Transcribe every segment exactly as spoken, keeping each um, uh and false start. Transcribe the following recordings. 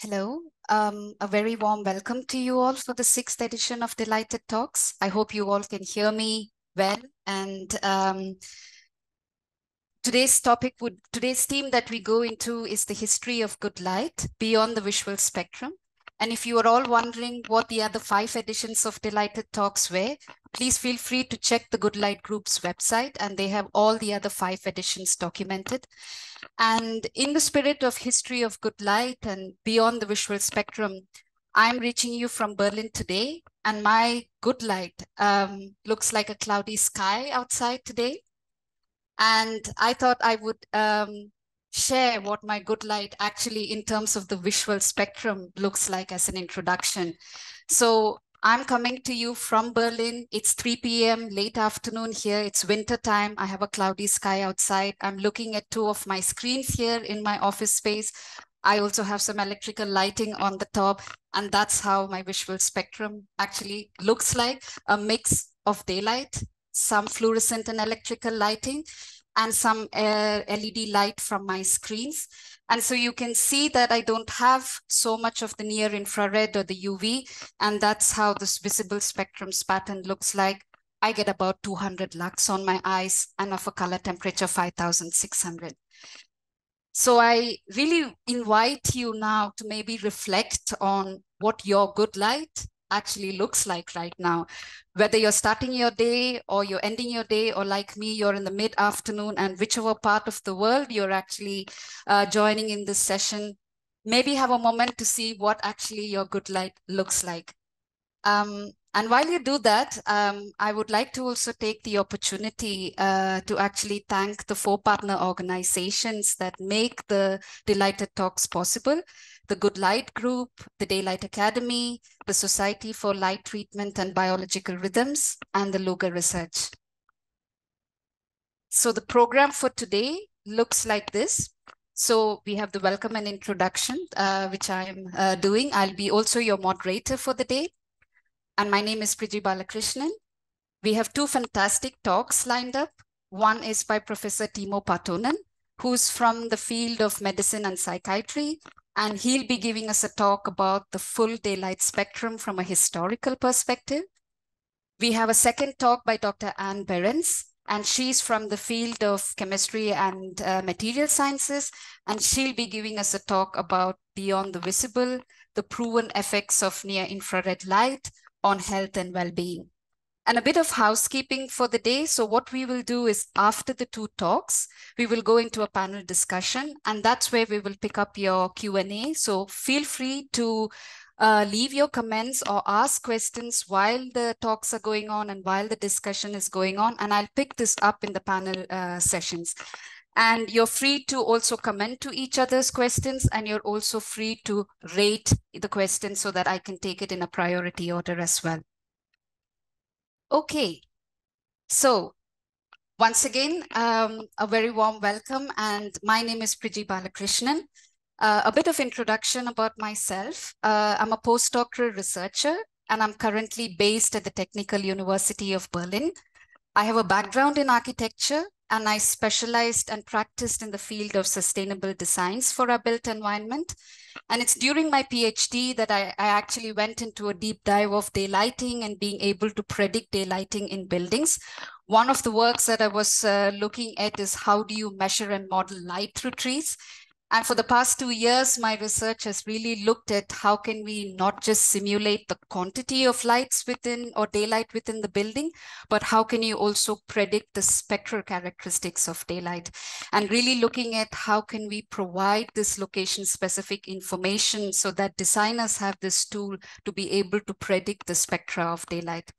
Hello, um, a very warm welcome to you all for the sixth edition of deLIGHTed Talks. I hope you all can hear me well. And um, today's topic would, today's theme that we go into is the history of good light beyond the visual spectrum. And if you are all wondering what the other five editions of deLIGHTed Talks were, please feel free to check the Good Light Group's website, and they have all the other five editions documented. And in the spirit of history of good light and beyond the visual spectrum, I'm reaching you from Berlin today, and my good light um, looks like a cloudy sky outside today. And I thought I would um, share what my good light actually in terms of the visual spectrum looks like as an introduction. So I'm coming to you from Berlin. It's three p m late afternoon here. It's winter time. I have a cloudy sky outside. I'm looking at two of my screens here in my office space. I also have some electrical lighting on the top, and that's how my visual spectrum actually looks like. A mix of daylight, some fluorescent and electrical lighting, and some uh, L E D light from my screens. And so you can see that I don't have so much of the near infrared or the U V, and that's how this visible spectrum's pattern looks like. I get about two hundred lux on my eyes and of a color temperature five thousand six hundred. So I really invite you now to maybe reflect on what your good light actually looks like right now, whether you're starting your day or you're ending your day, or like me, you're in the mid-afternoon, and whichever part of the world you're actually uh, joining in this session, maybe have a moment to see what actually your good light looks like. Um, and while you do that, um, I would like to also take the opportunity uh, to actually thank the four partner organizations that make the deLIGHTed Talks possible: the Good Light Group, the Daylight Academy, the Society for Light Treatment and Biological Rhythms, and the Luger Research. So the program for today looks like this. So we have the welcome and introduction, uh, which I'm uh, doing. I'll be also your moderator for the day. And my name is Priji Balakrishnan. We have two fantastic talks lined up. One is by Professor Timo Partonen, who's from the field of medicine and psychiatry. And he'll be giving us a talk about the full daylight spectrum from a historical perspective. We have a second talk by Doctor Anne Berends, and she's from the field of chemistry and uh, material sciences. And she'll be giving us a talk about beyond the visible, the proven effects of near-infrared light on health and well-being. And a bit of housekeeping for the day. So what we will do is, after the two talks, we will go into a panel discussion, and that's where we will pick up your Q and A. So feel free to uh, leave your comments or ask questions while the talks are going on and while the discussion is going on, and I'll pick this up in the panel uh, sessions. And you're free to also comment to each other's questions, and you're also free to rate the questions so that I can take it in a priority order as well. Okay, so once again, um, a very warm welcome, and my name is Priji Balakrishnan. Uh, a bit of introduction about myself. Uh, I'm a postdoctoral researcher, and I'm currently based at the Technical University of Berlin. I have a background in architecture, and I specialized and practiced in the field of sustainable designs for our built environment. And it's during my PhD that I, I actually went into a deep dive of daylighting and being able to predict daylighting in buildings. One of the works that I was uh, looking at is how do you measure and model light through trees? And for the past two years, my research has really looked at how can we not just simulate the quantity of lights within or daylight within the building, but how can you also predict the spectral characteristics of daylight? And really looking at how can we provide this location-specific information so that designers have this tool to be able to predict the spectra of daylight.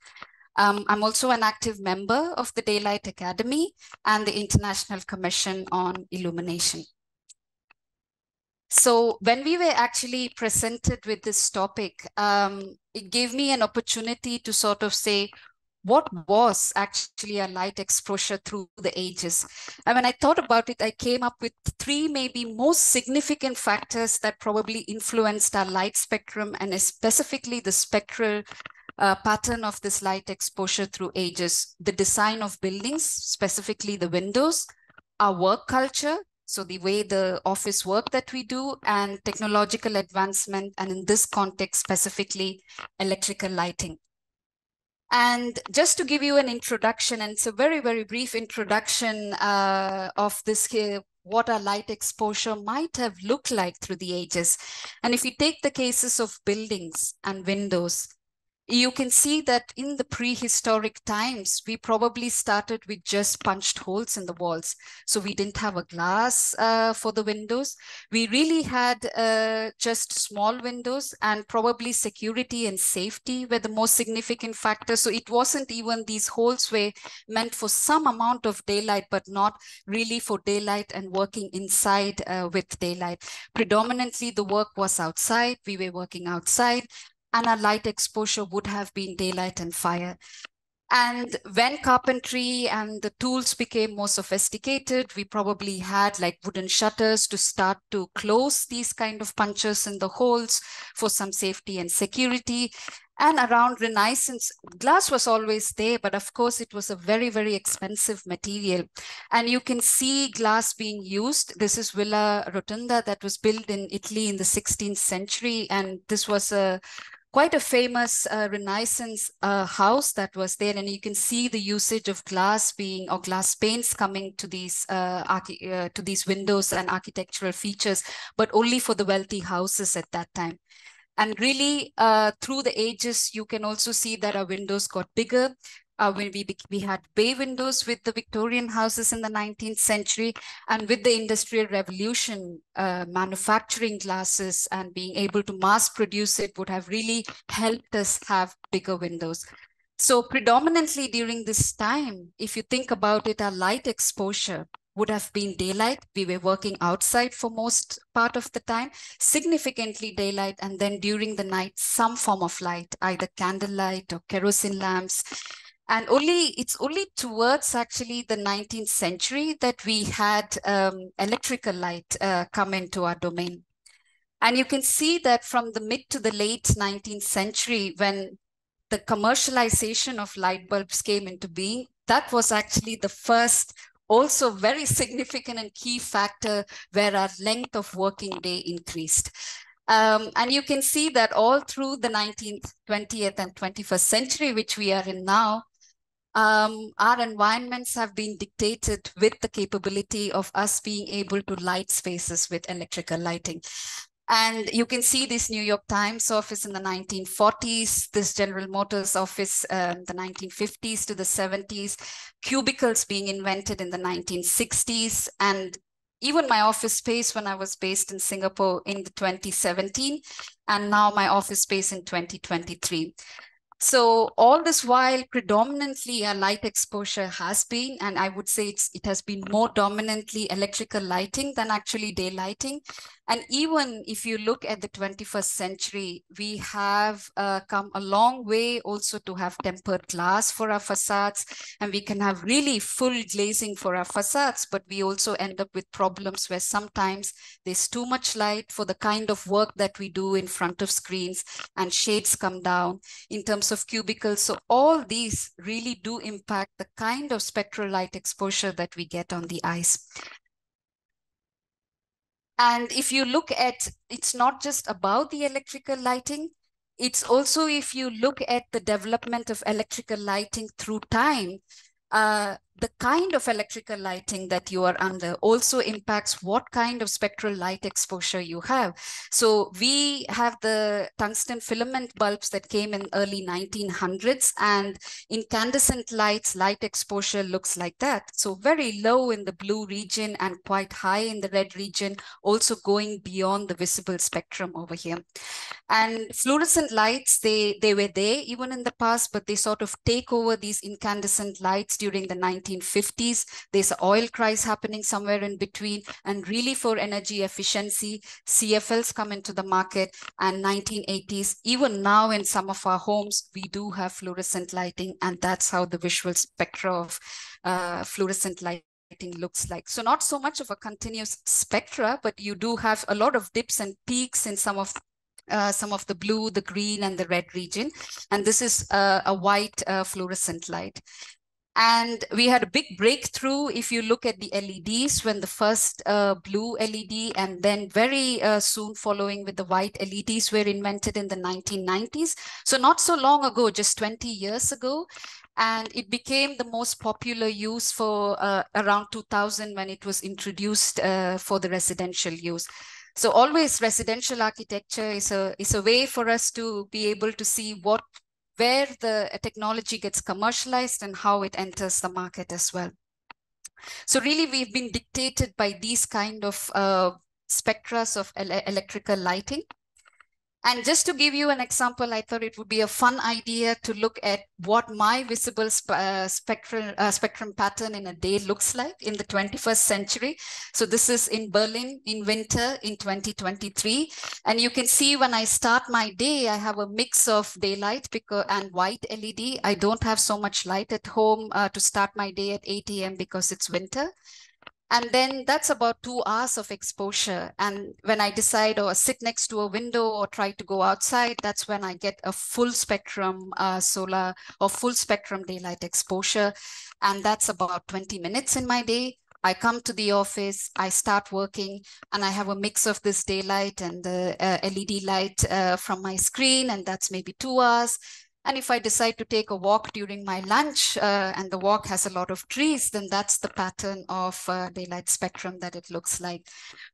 Um, I'm also an active member of the Daylight Academy and the International Commission on Illumination. So when we were actually presented with this topic, um, it gave me an opportunity to sort of say, what was actually a light exposure through the ages? And when I thought about it, I came up with three maybe most significant factors that probably influenced our light spectrum, and specifically the spectral uh, pattern of this light exposure through ages: the design of buildings, specifically the windows; our work culture, So the way the office work that we do and technological advancement, and in this context, specifically electrical lighting. And just to give you an introduction, and it's a very, very brief introduction uh, of this here, what our light exposure might have looked like through the ages. And if you take the cases of buildings and windows, you can see that in the prehistoric times, we probably started with just punched holes in the walls. So we didn't have a glass uh, for the windows. We really had uh, just small windows, and probably security and safety were the most significant factors. So it wasn't even, these holes were meant for some amount of daylight, but not really for daylight and working inside uh, with daylight. Predominantly the work was outside. We were working outside, and our light exposure would have been daylight and fire. And when carpentry and the tools became more sophisticated, we probably had like wooden shutters to start to close these kind of punches in the holes for some safety and security. And around Renaissance, glass was always there, but of course it was a very, very expensive material. And you can see glass being used. This is Villa Rotunda that was built in Italy in the sixteenth century. And this was a quite a famous uh, Renaissance uh, house that was there. And you can see the usage of glass being, or glass panes coming to these, uh, uh, to these windows and architectural features, but only for the wealthy houses at that time. And really, uh, through the ages, you can also see that our windows got bigger. Uh, when we, we had bay windows with the Victorian houses in the nineteenth century, and with the Industrial Revolution, uh, manufacturing glasses and being able to mass produce it would have really helped us have bigger windows. So predominantly during this time, if you think about it, our light exposure would have been daylight. We were working outside for most part of the time, significantly daylight, and then during the night, some form of light, either candlelight or kerosene lamps. And only it's only towards actually the nineteenth century that we had um, electrical light uh, come into our domain. And you can see that from the mid to the late nineteenth century, when the commercialization of light bulbs came into being, that was actually the first also very significant and key factor where our length of working day increased. Um, and you can see that all through the nineteenth, twentieth, and twenty-first century, which we are in now, um, our environments have been dictated with the capability of us being able to light spaces with electrical lighting. And you can see this New York Times office in the nineteen forties, this General Motors office in um, the nineteen fifties to the seventies, cubicles being invented in the nineteen sixties, and even my office space when I was based in Singapore in the twenty seventeen, and now my office space in twenty twenty-three. So all this while, predominantly a light exposure has been, and I would say it's, it has been more dominantly electrical lighting than actually daylighting. And even if you look at the twenty-first century, we have uh, come a long way also to have tempered glass for our facades, and we can have really full glazing for our facades, but we also end up with problems where sometimes there's too much light for the kind of work that we do in front of screens, and shades come down in terms of cubicles. So all these really do impact the kind of spectral light exposure that we get on the eyes. And if you look at, it's not just about the electrical lighting, it's also if you look at the development of electrical lighting through time, uh, the kind of electrical lighting that you are under also impacts what kind of spectral light exposure you have. So we have the tungsten filament bulbs that came in early nineteen hundreds, and incandescent lights, light exposure looks like that. So very low in the blue region and quite high in the red region, also going beyond the visible spectrum over here. And fluorescent lights, they, they were there even in the past, but they sort of take over these incandescent lights during the nineteen fifties. There's an oil crisis happening somewhere in between, and really for energy efficiency, C F Ls come into the market, and nineteen eighties, even now in some of our homes, we do have fluorescent lighting, and that's how the visual spectra of uh, fluorescent light looks like. So not so much of a continuous spectra, but you do have a lot of dips and peaks in some of Uh, some of the blue, the green, and the red region. And this is uh, a white uh, fluorescent light. And we had a big breakthrough if you look at the L E Ds, when the first uh, blue L E D and then very uh, soon following with the white L E Ds were invented in the nineteen nineties. So not so long ago, just twenty years ago. And it became the most popular use for uh, around two thousand when it was introduced uh, for the residential use. So always residential architecture is a, is a way for us to be able to see what where the technology gets commercialized and how it enters the market as well. So really we've been dictated by these kind of uh, spectra of ele electrical lighting. And just to give you an example, I thought it would be a fun idea to look at what my visible sp uh, spectrum, uh, spectrum pattern in a day looks like in the twenty-first century. So this is in Berlin in winter in twenty twenty-three. And you can see when I start my day, I have a mix of daylight because, and white L E D. I don't have so much light at home uh, to start my day at eight A M because it's winter. And then that's about two hours of exposure. And when I decide or sit next to a window or try to go outside, that's when I get a full spectrum uh, solar or full spectrum daylight exposure. And that's about twenty minutes in my day. I come to the office, I start working, and I have a mix of this daylight and the uh, L E D light uh, from my screen, and that's maybe two hours. And if I decide to take a walk during my lunch uh, and the walk has a lot of trees, then that's the pattern of uh, daylight spectrum that it looks like.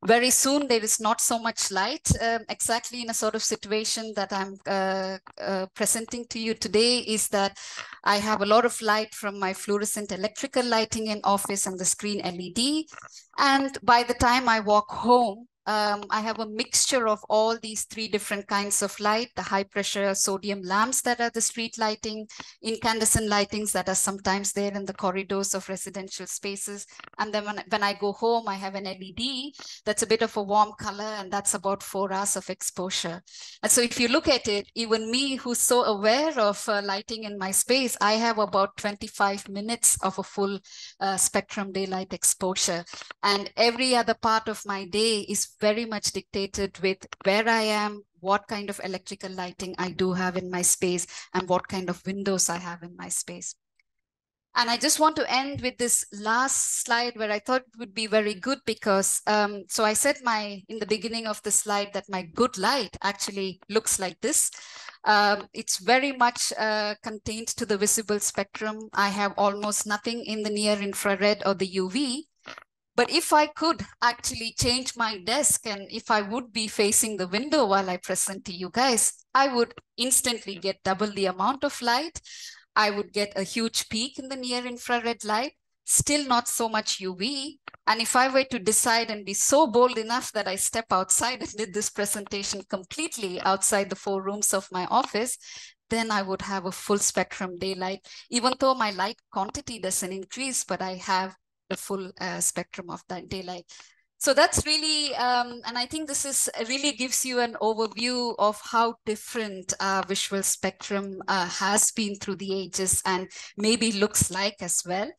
Very soon, there is not so much light. Um, exactly in a sort of situation that I'm uh, uh, presenting to you today is that I have a lot of light from my fluorescent electrical lighting in office and the screen L E D. And by the time I walk home, Um, I have a mixture of all these three different kinds of light, the high pressure sodium lamps that are the street lighting, incandescent lightings that are sometimes there in the corridors of residential spaces. And then when, when I go home, I have an L E D that's a bit of a warm color, and that's about four hours of exposure. And so if you look at it, even me who's so aware of uh, lighting in my space, I have about twenty-five minutes of a full uh, spectrum daylight exposure. And every other part of my day is very much dictated with where I am, what kind of electrical lighting I do have in my space, and what kind of windows I have in my space. And I just want to end with this last slide where I thought it would be very good because, um, so I said my in the beginning of the slide that my good light actually looks like this. Um, it's very much uh, contained to the visible spectrum. I have almost nothing in the near infrared or the U V. But if I could actually change my desk and if I would be facing the window while I present to you guys, I would instantly get double the amount of light. I would get a huge peak in the near infrared light, still not so much U V. And if I were to decide and be so bold enough that I step outside and did this presentation completely outside the four rooms of my office, then I would have a full spectrum daylight, even though my light quantity doesn't increase, but I have the full uh, spectrum of that daylight. So that's really, um, and I think this is really gives you an overview of how different uh, visual spectrum uh, has been through the ages and maybe looks like as well.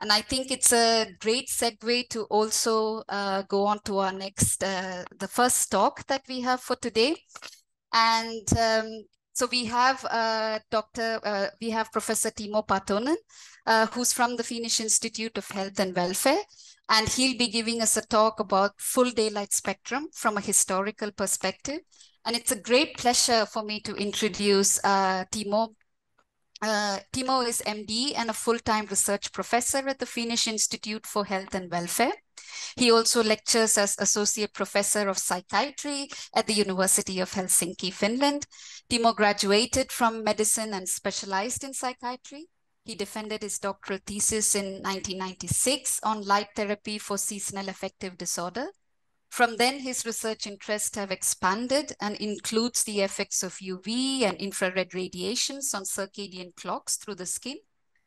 And I think it's a great segue to also uh, go on to our next, uh, the first talk that we have for today. And um, so we have uh, Doctor, uh, we have Professor Timo Partonen, Uh, who's from the Finnish Institute of Health and Welfare. And he'll be giving us a talk about full daylight spectrum from a historical perspective. And it's a great pleasure for me to introduce uh, Timo. Uh, Timo is M D and a full-time research professor at the Finnish Institute for Health and Welfare. He also lectures as Associate Professor of Psychiatry at the University of Helsinki, Finland. Timo graduated from medicine and specialized in psychiatry. He defended his doctoral thesis in nineteen ninety-six on light therapy for seasonal affective disorder. From then, his research interests have expanded and includes the effects of U V and infrared radiations on circadian clocks through the skin,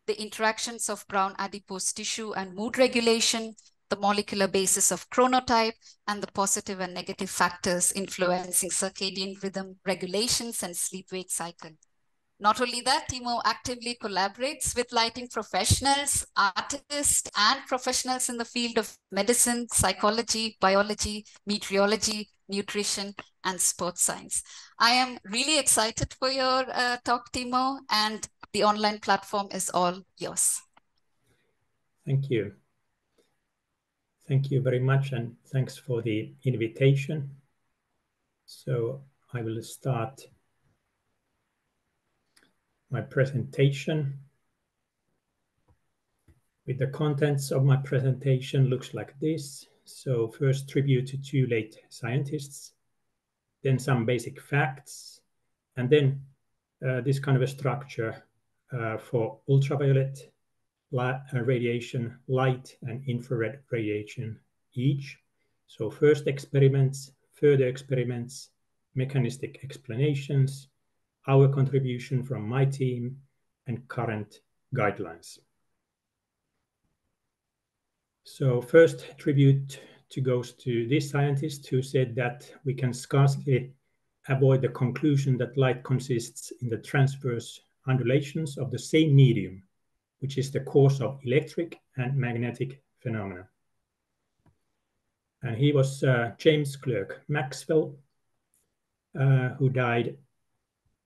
the interactions of brown adipose tissue and mood regulation, the molecular basis of chronotype, and the positive and negative factors influencing circadian rhythm regulations and sleep-wake cycle. Not only that, Timo actively collaborates with lighting professionals, artists, and professionals in the field of medicine, psychology, biology, meteorology, nutrition, and sports science. I am really excited for your uh, talk, Timo, and the online platform is all yours. Thank you. Thank you very much, and thanks for the invitation. So I will start my presentation. With the contents of my presentation looks like this. So first, tribute to two late scientists, then some basic facts, and then uh, this kind of a structure uh, for ultraviolet light, uh, radiation, light, and infrared radiation each. So first experiments, further experiments, mechanistic explanations, our contribution from my team, and current guidelines. So first, tribute to goes to this scientist who said that we can scarcely avoid the conclusion that light consists in the transverse undulations of the same medium, which is the cause of electric and magnetic phenomena. And he was uh, James Clerk Maxwell, uh, who died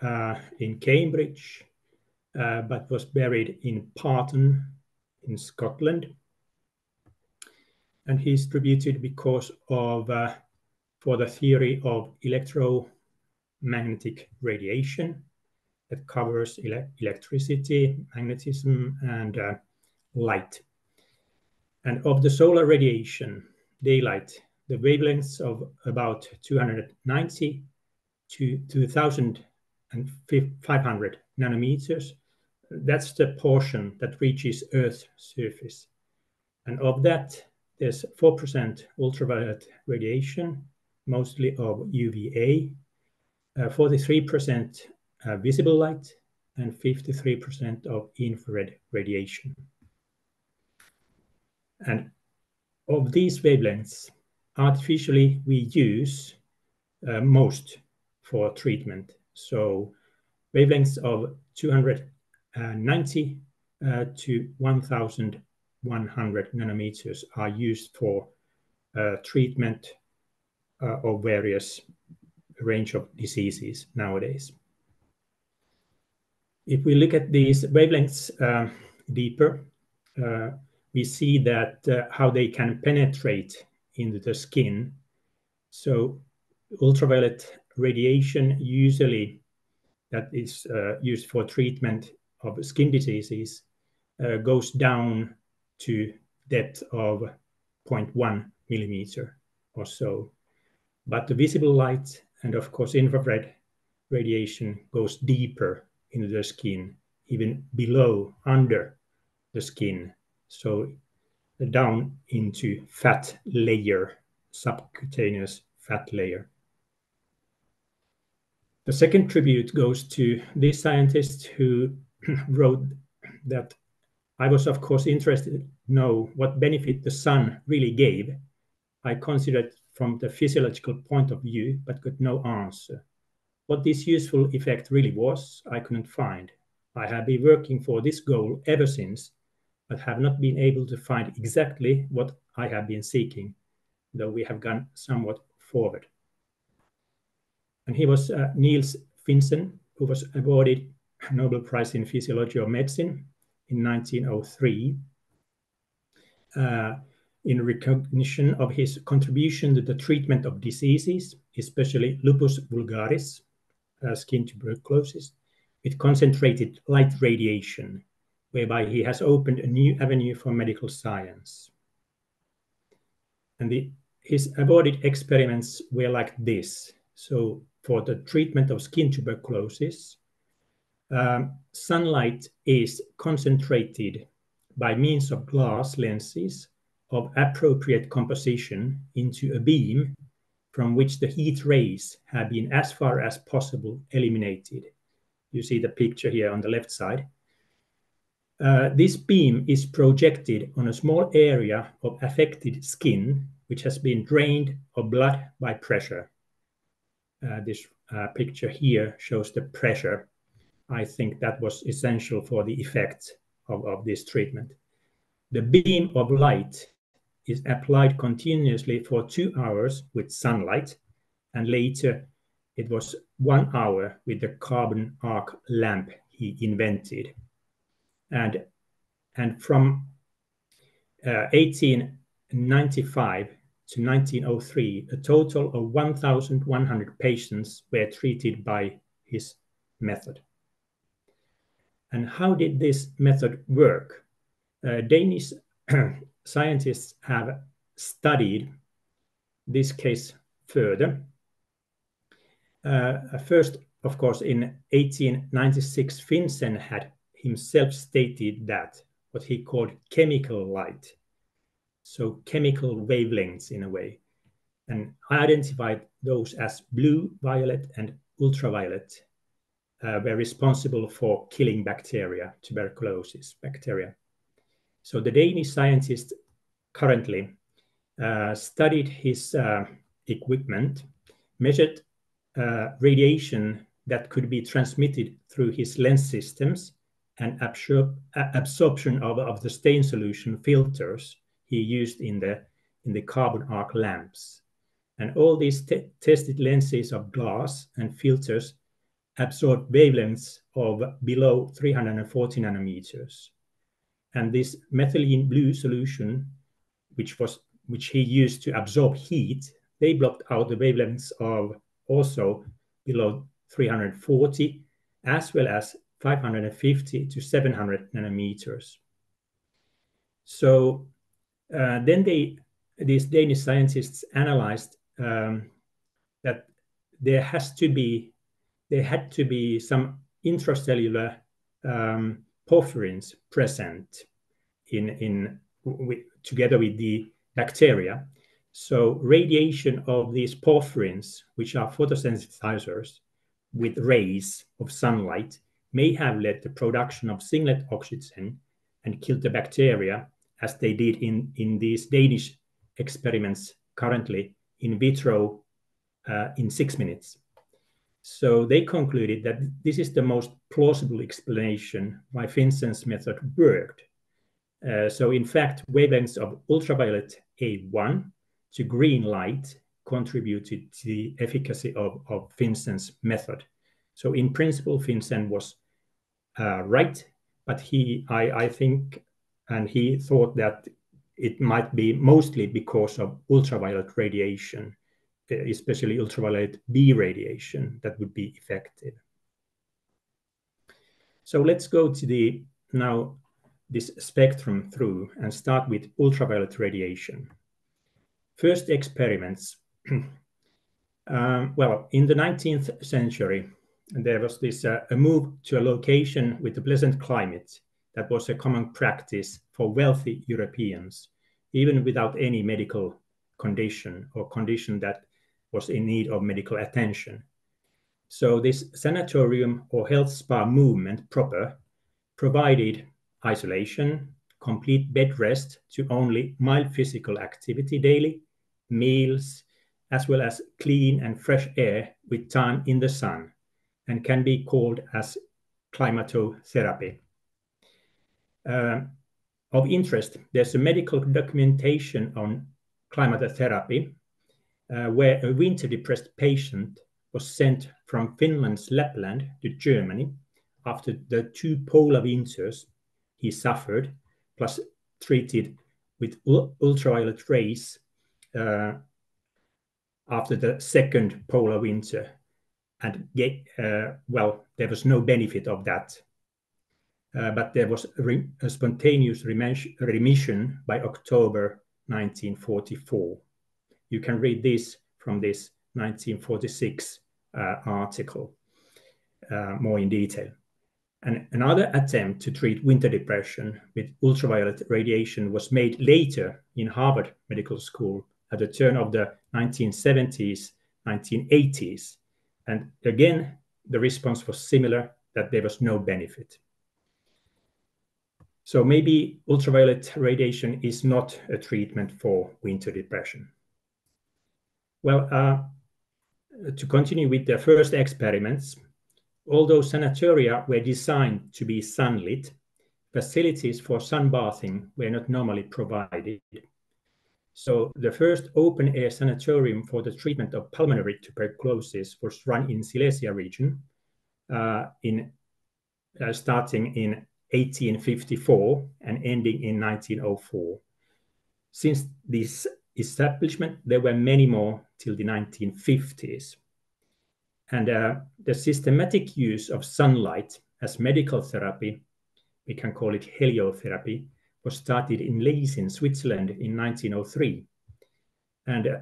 uh, in Cambridge, uh, but was buried in Parton in Scotland. And he's tributed because of, uh, for the theory of electromagnetic radiation that covers ele electricity, magnetism, and uh, light. And of the solar radiation, daylight, the wavelengths of about two hundred ninety to two thousand five hundred nanometers, that's the portion that reaches Earth's surface. And of that, there's four percent ultraviolet radiation, mostly of U V A, forty-three percent uh, uh, visible light, and fifty-three percent of infrared radiation. And of these wavelengths, artificially we use uh, most for treatment. So wavelengths of two hundred ninety uh, to one thousand one hundred nanometers are used for uh, treatment uh, of various range of diseases nowadays. If we look at these wavelengths uh, deeper, uh, we see that uh, how they can penetrate into the skin. So ultraviolet radiation usually that is uh, used for treatment of skin diseases uh, goes down to depth of zero point one millimeter or so. But the visible light and of course infrared radiation goes deeper into the skin, even below, under the skin. So down into fat layer, subcutaneous fat layer. The second tribute goes to this scientist who wrote that I was, of course, interested to know what benefit the sun really gave. I considered from the physiological point of view, but got no answer. What this useful effect really was, I couldn't find. I have been working for this goal ever since, but have not been able to find exactly what I have been seeking, though we have gone somewhat forward. And he was uh, Niels Finsen, who was awarded a Nobel Prize in Physiology or Medicine in nineteen oh three, uh, in recognition of his contribution to the treatment of diseases, especially lupus vulgaris, uh, skin tuberculosis, with concentrated light radiation, whereby he has opened a new avenue for medical science. And the, his awarded experiments were like this. So for the treatment of skin tuberculosis, Um, sunlight is concentrated by means of glass lenses of appropriate composition into a beam from which the heat rays have been as far as possible eliminated. You see the picture here on the left side. Uh, this beam is projected on a small area of affected skin, which has been drained of blood by pressure. Uh, this uh, picture here shows the pressure. I think that was essential for the effect of, of this treatment. The beam of light is applied continuously for two hours with sunlight, and later it was one hour with the carbon arc lamp he invented. And, and from uh, eighteen ninety-five to nineteen oh three, a total of one thousand one hundred patients were treated by his method. And how did this method work? Uh, Danish scientists have studied this case further. Uh, first, of course, in eighteen ninety-six, Finsen had himself stated that what he called chemical light, so chemical wavelengths in a way, and identified those as blue, violet, and ultraviolet uh, were responsible for killing bacteria, tuberculosis bacteria. So the Danish scientist currently uh, studied his uh, equipment, measured uh, radiation that could be transmitted through his lens systems, and absor absorption of, of the stain solution filters he used in the, in the carbon arc lamps. And all these te tested lenses of glass and filters absorbed wavelengths of below three hundred forty nanometers. And this methylene blue solution, which, was, which he used to absorb heat, they blocked out the wavelengths of also below three hundred forty, as well as five hundred fifty to seven hundred nanometers. So uh, then they, these Danish scientists analyzed um, that there has to be, there had to be some intracellular um, porphyrins present in, in with, together with the bacteria. So radiation of these porphyrins, which are photosensitizers with rays of sunlight, may have led to the production of singlet oxygen and killed the bacteria, as they did in, in these Danish experiments currently in vitro uh, in six minutes. So they concluded that this is the most plausible explanation why Finsen's method worked. Uh, so in fact, wavelengths of ultraviolet A one to green light contributed to the efficacy of, of Finsen's method. So in principle, Finsen was Uh, right, but he, I, I think, and he thought that it might be mostly because of ultraviolet radiation, especially ultraviolet B radiation, that would be effective. So let's go to the now this spectrum through and start with ultraviolet radiation. First experiments. um, well, in the nineteenth century, and there was this uh, a move to a location with a pleasant climate that was a common practice for wealthy Europeans, even without any medical condition or condition that was in need of medical attention. So this sanatorium or health spa movement proper provided isolation, complete bed rest to only mild physical activity daily, meals, as well as clean and fresh air with time in the sun, and can be called as climatotherapy. Uh, of interest, there's a medical documentation on climatotherapy uh, where a winter depressed patient was sent from Finland's Lapland to Germany after the two polar winters he suffered, plus treated with ultraviolet rays uh, after the second polar winter. And uh, well, there was no benefit of that, uh, but there was re a spontaneous remission by October nineteen forty-four. You can read this from this nineteen forty-six uh, article uh, more in detail. And another attempt to treat winter depression with ultraviolet radiation was made later in Harvard Medical School at the turn of the nineteen seventies, nineteen eighties. And again, the response was similar, that there was no benefit. So maybe ultraviolet radiation is not a treatment for winter depression. Well, uh, to continue with the first experiments, although sanatoria were designed to be sunlit, facilities for sunbathing were not normally provided. So the first open-air sanatorium for the treatment of pulmonary tuberculosis was run in Silesia region, uh, in, uh, starting in eighteen fifty-four and ending in nineteen oh four. Since this establishment, there were many more till the nineteen fifties. And uh, the systematic use of sunlight as medical therapy, we can call it heliotherapy, was started in Leysin, Switzerland in nineteen oh three. And uh,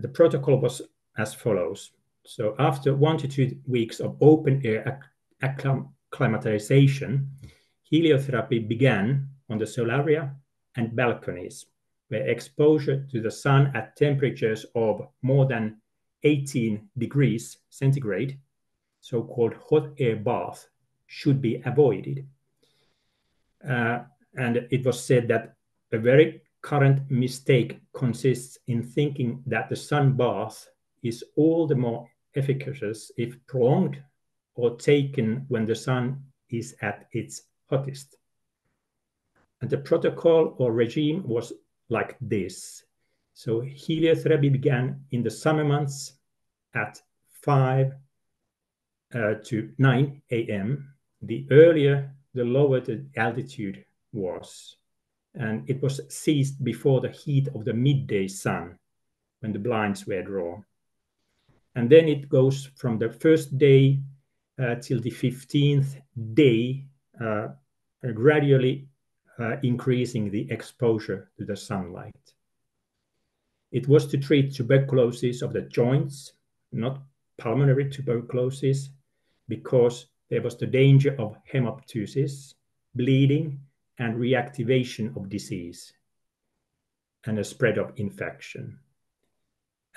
the protocol was as follows. So after one to two weeks of open air acclim acclimatization, heliotherapy began on the solaria and balconies, where exposure to the sun at temperatures of more than eighteen degrees centigrade, so-called hot air bath, should be avoided. Uh, and it was said that a very current mistake consists in thinking that the sun bath is all the more efficacious if prolonged or taken when the sun is at its hottest. And the protocol or regime was like this. So heliotherapy began in the summer months at five to nine A M The earlier, the lower the altitude was. And it was ceased before the heat of the midday sun, when the blinds were drawn. And then it goes from the first day uh, till the fifteenth day, uh, gradually uh, increasing the exposure to the sunlight. It was to treat tuberculosis of the joints, not pulmonary tuberculosis, because there was the danger of hemoptysis, bleeding, and reactivation of disease, and a spread of infection.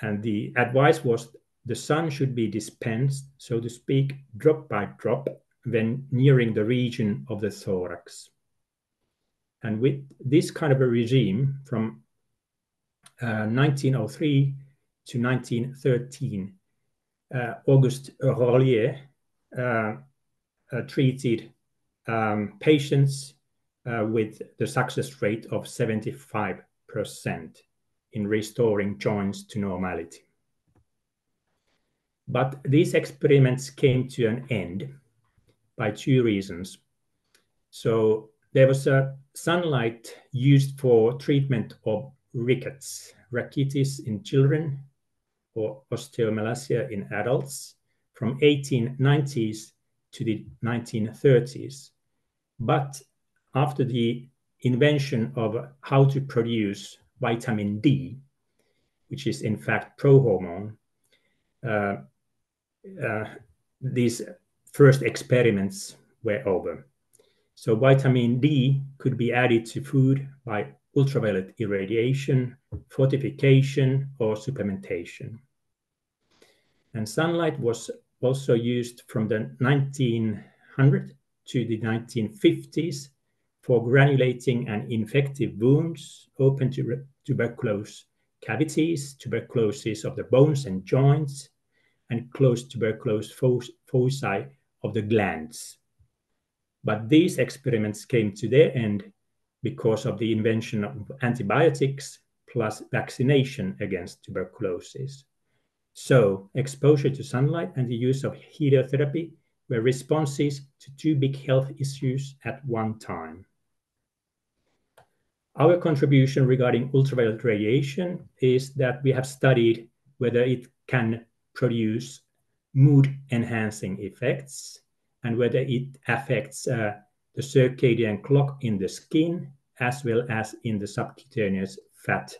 And the advice was the sun should be dispensed, so to speak, drop by drop, when nearing the region of the thorax. And with this kind of a regime from Uh, nineteen oh three to nineteen thirteen, uh, Auguste Rollier uh, uh, treated um, patients uh, with the success rate of seventy-five percent in restoring joints to normality. But these experiments came to an end by two reasons. So there was a sunlight used for treatment of rickets, rachitis in children, or osteomalacia in adults, from eighteen nineties to the nineteen thirties. But after the invention of how to produce vitamin D, which is in fact prohormone, uh, uh, these first experiments were over. So vitamin D could be added to food by ultraviolet irradiation, fortification, or supplementation. And sunlight was also used from the nineteen hundred to the nineteen fifties for granulating and infective wounds open to tuberculous cavities, tuberculosis of the bones and joints, and closed tuberculous fo foci of the glands. But these experiments came to their end because of the invention of antibiotics plus vaccination against tuberculosis. So exposure to sunlight and the use of heliotherapy were responses to two big health issues at one time. Our contribution regarding ultraviolet radiation is that we have studied whether it can produce mood-enhancing effects and whether it affects uh, the circadian clock in the skin, as well as in the subcutaneous fat.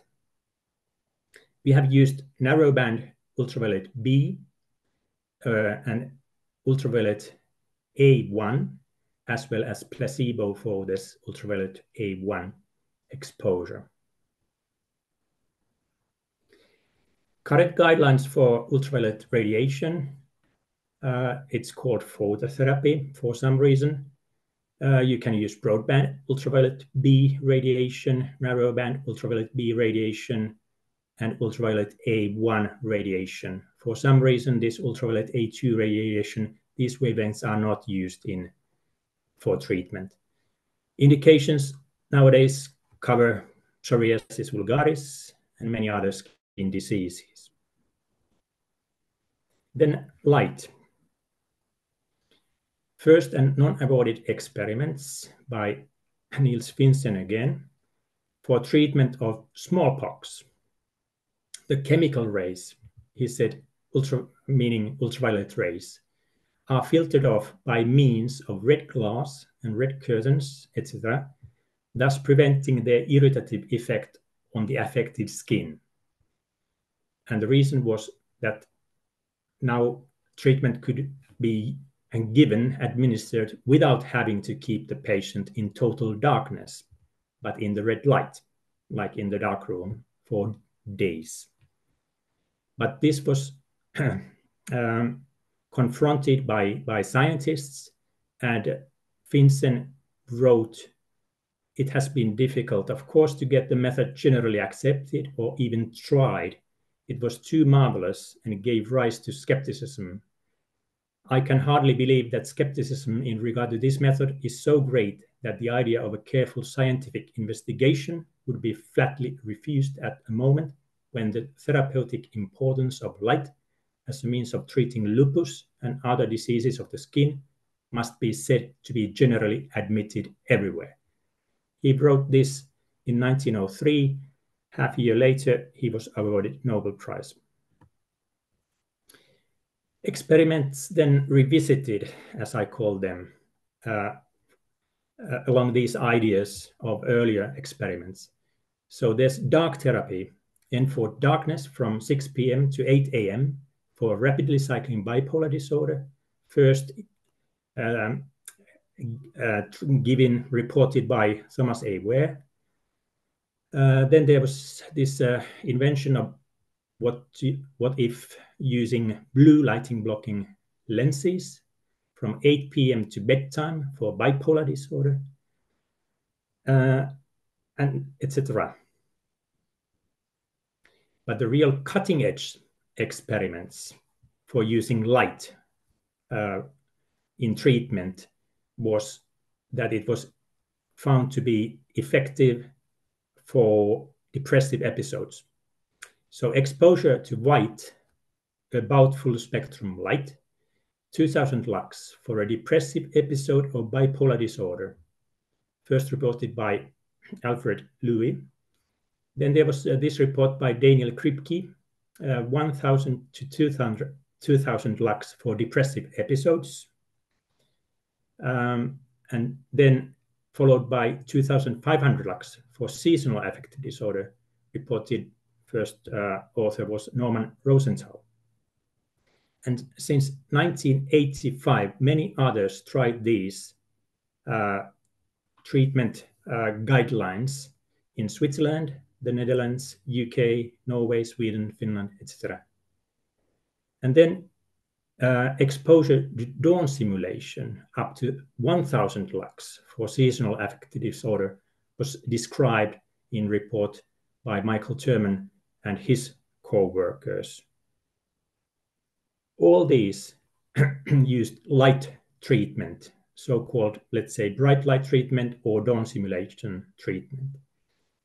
We have used narrowband ultraviolet B uh, and ultraviolet A one, as well as placebo for this ultraviolet A one exposure. Current guidelines for ultraviolet radiation, uh, it's called phototherapy for some reason. Uh, you can use broadband ultraviolet B radiation, narrowband ultraviolet B radiation, and ultraviolet A one radiation. For some reason, this ultraviolet A two radiation, these wavelengths are not used in for treatment. Indications nowadays cover psoriasis vulgaris and many other skin diseases. Then light. First and non-avoided experiments by Niels Finsen again. for treatment of smallpox. The chemical rays, he said, ultra, meaning ultraviolet rays, are filtered off by means of red glass and red curtains, et cetera, thus preventing their irritative effect on the affected skin. And the reason was that now treatment could be and given, administered without having to keep the patient in total darkness, but in the red light, like in the dark room, for days. But this was um, confronted by, by scientists, and Finsen wrote, "It has been difficult, of course, to get the method generally accepted or even tried. It was too marvelous and gave rise to skepticism. I can hardly believe that skepticism in regard to this method is so great that the idea of a careful scientific investigation would be flatly refused at a moment when the therapeutic importance of light as a means of treating lupus and other diseases of the skin must be said to be generally admitted everywhere." He wrote this in nineteen oh three. Half a year later, he was awarded the Nobel Prize. Experiments then revisited, as I call them, uh, uh, along these ideas of earlier experiments. So there's dark therapy, enforced darkness from six p m to eight a m for rapidly cycling bipolar disorder, first um, uh, given, reported by Thomas A. Ware. Uh, then there was this uh, invention of What, to, what if using blue lighting blocking lenses from eight p m to bedtime for bipolar disorder, uh, and et cetera. But the real cutting edge experiments for using light uh, in treatment was that it was found to be effective for depressive episodes. So exposure to white, about full spectrum light, two thousand lux for a depressive episode of bipolar disorder, first reported by Alfred Louis. Then there was uh, this report by Daniel Kripke, uh, one thousand to two thousand lux for depressive episodes. Um, and then followed by two thousand five hundred lux for seasonal affective disorder, reported. First uh, author was Norman Rosenthal. And since nineteen eighty-five, many others tried these uh, treatment uh, guidelines in Switzerland, the Netherlands, U K, Norway, Sweden, Finland, et cetera. And then uh, exposure to dawn simulation up to one thousand lux for seasonal affective disorder was described in report by Michael Terman and his co-workers. All these used light treatment, so-called, let's say, bright light treatment or dawn simulation treatment.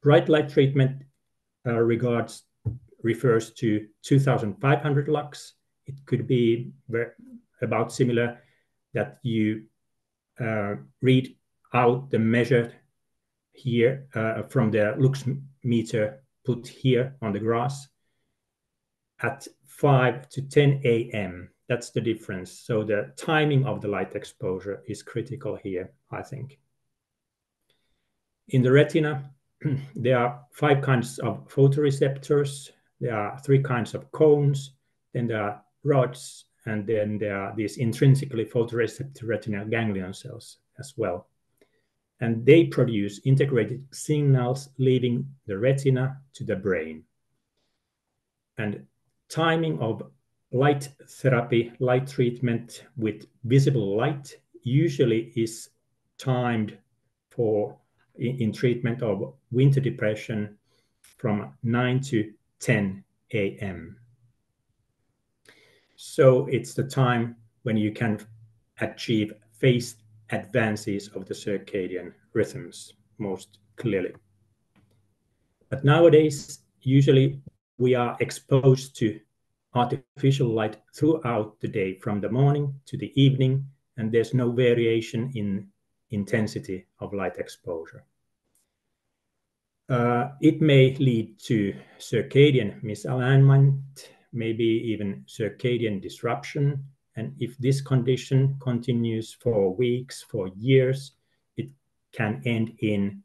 Bright light treatment uh, regards refers to two thousand five hundred lux. It could be about similar that you uh, read out the measured here uh, from the lux meter put here on the grass at five to ten a m That's the difference. So the timing of the light exposure is critical here, I think. In the retina, there are five kinds of photoreceptors. There are three kinds of cones. Then there are rods. And then there are these intrinsically photoreceptor retinal ganglion cells as well. And they produce integrated signals leaving the retina to the brain. And timing of light therapy, light treatment with visible light usually is timed for in, in treatment of winter depression from nine to ten a m So it's the time when you can achieve phase advances of the circadian rhythms most clearly. But nowadays, usually we are exposed to artificial light throughout the day, from the morning to the evening, and there's no variation in intensity of light exposure. Uh, it may lead to circadian misalignment, maybe even circadian disruption. And if this condition continues for weeks, for years, it can end in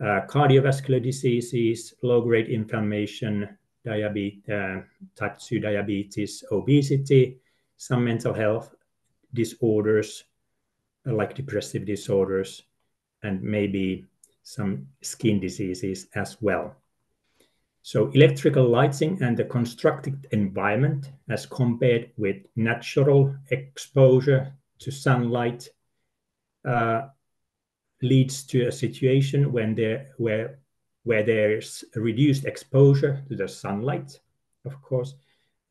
uh, cardiovascular diseases, low-grade inflammation, diabetes, uh, type two diabetes, obesity, some mental health disorders like depressive disorders, and maybe some skin diseases as well. So electrical lighting and the constructed environment as compared with natural exposure to sunlight uh, leads to a situation when there, where, where there's reduced exposure to the sunlight, of course,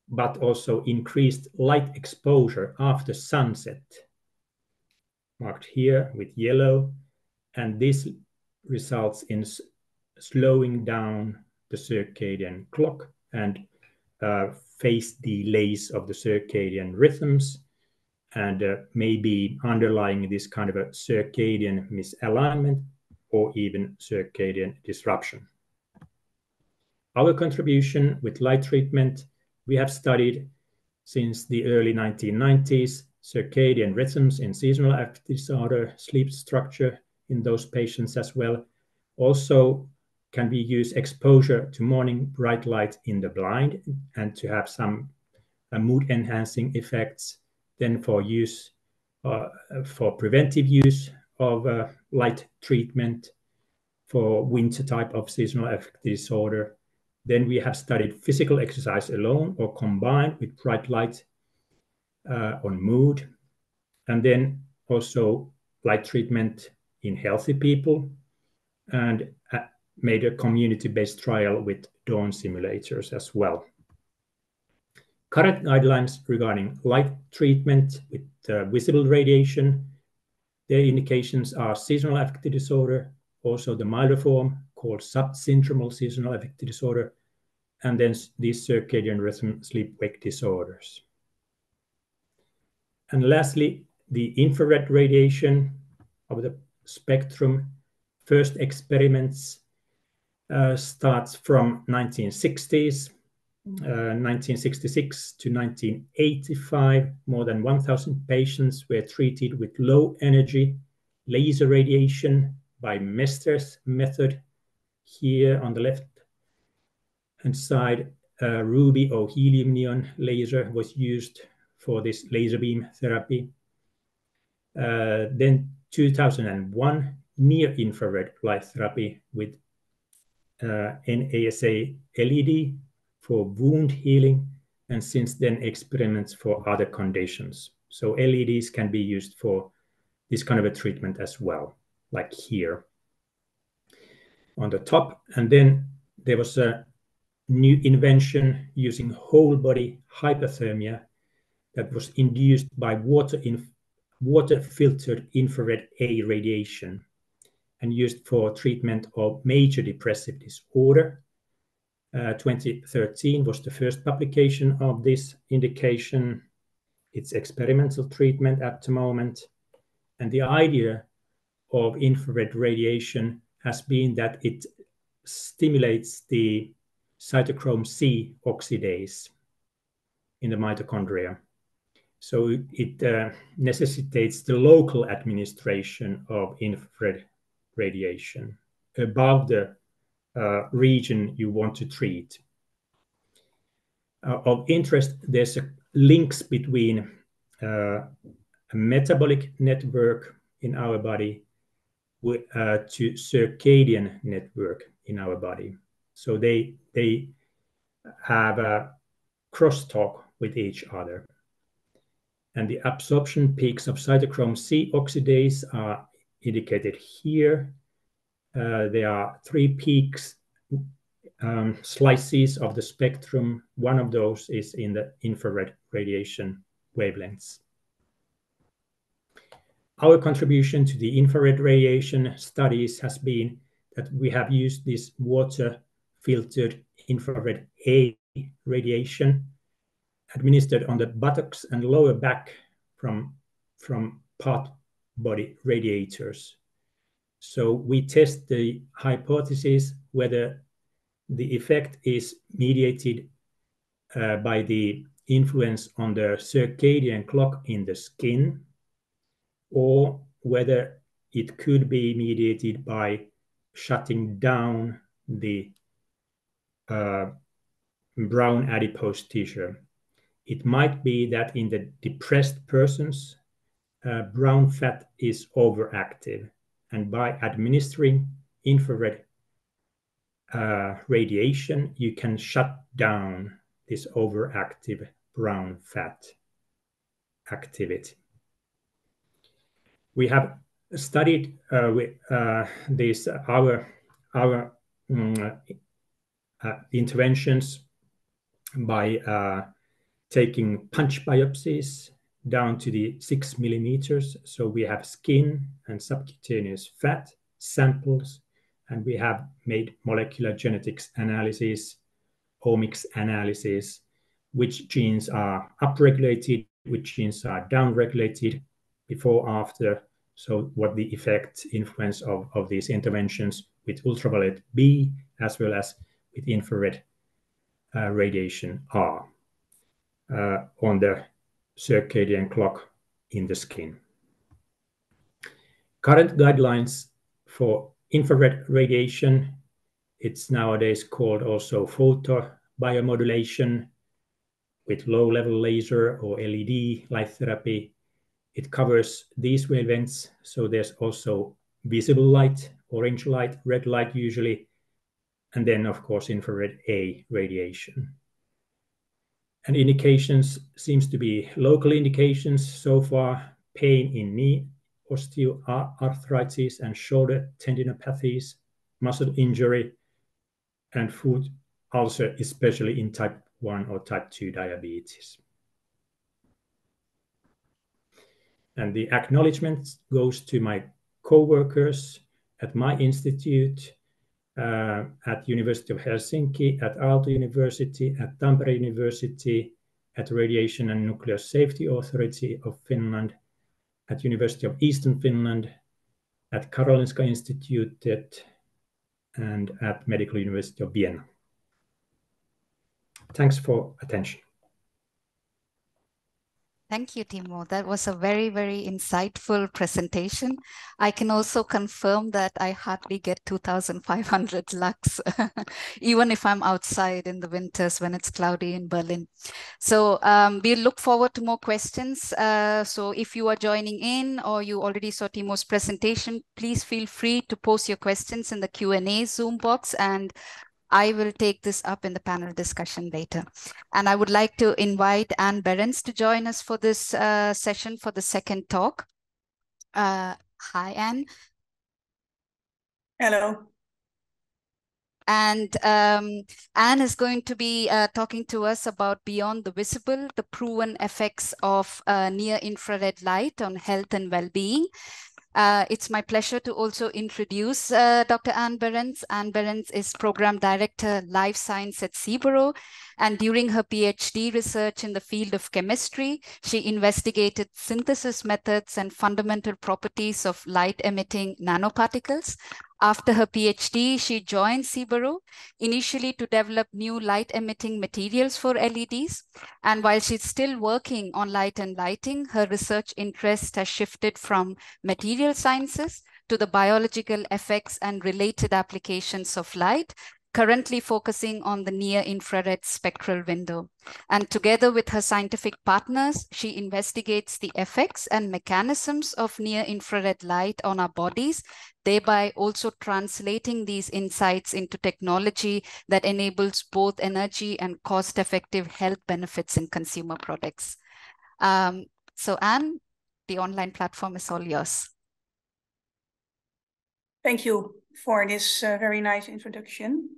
but also increased light exposure after sunset, marked here with yellow, and this results in slowing down the circadian clock and uh, phase delays of the circadian rhythms, and uh, maybe underlying this kind of a circadian misalignment or even circadian disruption. Our contribution with light treatment: we have studied since the early nineteen nineties circadian rhythms in seasonal affective disorder, sleep structure in those patients as well. Also, can we use exposure to morning bright light in the blind and to have some uh, mood enhancing effects? Then for use, uh, for preventive use of uh, light treatment for winter type of seasonal affective disorder. Then we have studied physical exercise alone or combined with bright light uh, on mood. And then also light treatment in healthy people, and uh, made a community-based trial with dawn simulators as well. Current guidelines regarding light treatment with uh, visible radiation, their indications are seasonal affective disorder, also the milder form called subsyndromal seasonal affective disorder, and then these circadian rhythm sleep-wake disorders. And lastly, the infrared radiation of the spectrum. First experiments uh, starts from nineteen sixties, uh, nineteen sixty-six to nineteen eighty-five. More than one thousand patients were treated with low energy laser radiation by Mester's method. Here on the left hand side, uh, ruby or helium neon laser was used for this laser beam therapy. Uh, then two thousand one, near-infrared light therapy with uh, N A S A L E D for wound healing, and since then experiments for other conditions. So L E Ds can be used for this kind of a treatment as well, like here on the top. And then there was a new invention using whole body hypothermia that was induced by water in water-filtered infrared A radiation, and used for treatment of major depressive disorder. Uh, twenty thirteen was the first publication of this indication. It's experimental treatment at the moment. And the idea of infrared radiation has been that it stimulates the cytochrome C oxidase in the mitochondria. So it uh, necessitates the local administration of infrared radiation above the uh, region you want to treat. Uh, of interest, there's a links between uh, a metabolic network in our body with, uh, to circadian network in our body. So they, they have a crosstalk with each other. And the absorption peaks of cytochrome C oxidase are indicated here. Uh, there are three peaks, um, slices of the spectrum. One of those is in the infrared radiation wavelengths. Our contribution to the infrared radiation studies has been that we have used this water-filtered infrared A radiation administered on the buttocks and lower back from, from part body radiators. So we test the hypothesis whether the effect is mediated uh, by the influence on the circadian clock in the skin, or whether it could be mediated by shutting down the uh, brown adipose tissue. It might be that in the depressed persons, uh, brown fat is overactive, and by administering infrared uh, radiation, you can shut down this overactive brown fat activity. We have studied uh, with, uh, this, uh, our, our um, uh, interventions by uh, taking punch biopsies down to the six millimeters. So we have skin and subcutaneous fat samples, and we have made molecular genetics analysis, omics analysis, which genes are upregulated, which genes are downregulated before, after. So what the effect influence of, of these interventions with ultraviolet B as well as with infrared uh, radiation are uh, on the circadian clock in the skin. Current guidelines for infrared radiation, it's nowadays called also photobiomodulation with low-level laser or L E D light therapy. It covers these wavelengths, so there's also visible light, orange light, red light usually, and then of course infrared A radiation. And indications seems to be local indications so far: pain in knee, osteoarthritis and shoulder tendinopathies, muscle injury, and foot ulcer, especially in type one or type two diabetes. And the acknowledgement goes to my co-workers at my institute, uh, at University of Helsinki, at Aalto University, at Tampere University, at Radiation and Nuclear Safety Authority of Finland, at University of Eastern Finland, at Karolinska Institute, and at Medical University of Vienna. Thanks for attention. Thank you, Timo. That was a very, very insightful presentation. I can also confirm that I hardly get two thousand five hundred lux, even if I'm outside in the winters when it's cloudy in Berlin. So um, we look forward to more questions. Uh, so if you are joining in or you already saw Timo's presentation, please feel free to post your questions in the Q and A Zoom box, and I will take this up in the panel discussion later. And I would like to invite Anne Berends to join us for this uh, session for the second talk. Uh, hi, Anne. Hello. And um, Anne is going to be uh, talking to us about Beyond the Visible, the proven effects of uh, near-infrared light on health and well-being. Uh, it's my pleasure to also introduce uh, Doctor Anne Berends. Anne Berends is Program Director, Life Science at Siburo, and during her PhD research in the field of chemistry, she investigated synthesis methods and fundamental properties of light-emitting nanoparticles. After her PhD, she joined Siburo, initially to develop new light-emitting materials for L E Ds. And while she's still working on light and lighting, her research interest has shifted from material sciences to the biological effects and related applications of light, currently focusing on the near-infrared spectral window. And together with her scientific partners, she investigates the effects and mechanisms of near-infrared light on our bodies, thereby also translating these insights into technology that enables both energy and cost-effective health benefits in consumer products. Um, so Anne, the online platform is all yours. Thank you for this uh, very nice introduction.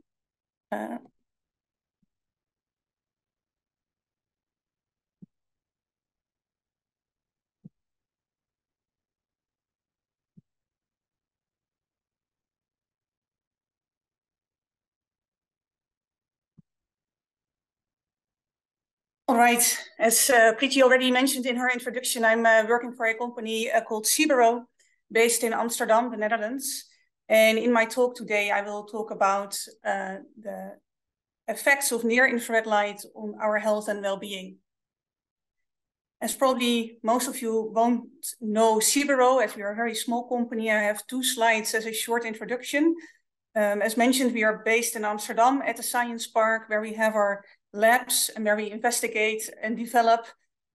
Uh, All right, as uh, Priji already mentioned in her introduction, I'm uh, working for a company uh, called Siburo, based in Amsterdam, the Netherlands. And in my talk today, I will talk about uh, the effects of near-infrared light on our health and well-being. As probably most of you won't know Siburo, as we are a very small company, I have two slides as a short introduction. Um, as mentioned, we are based in Amsterdam at the Science Park, where we have our labs and where we investigate and develop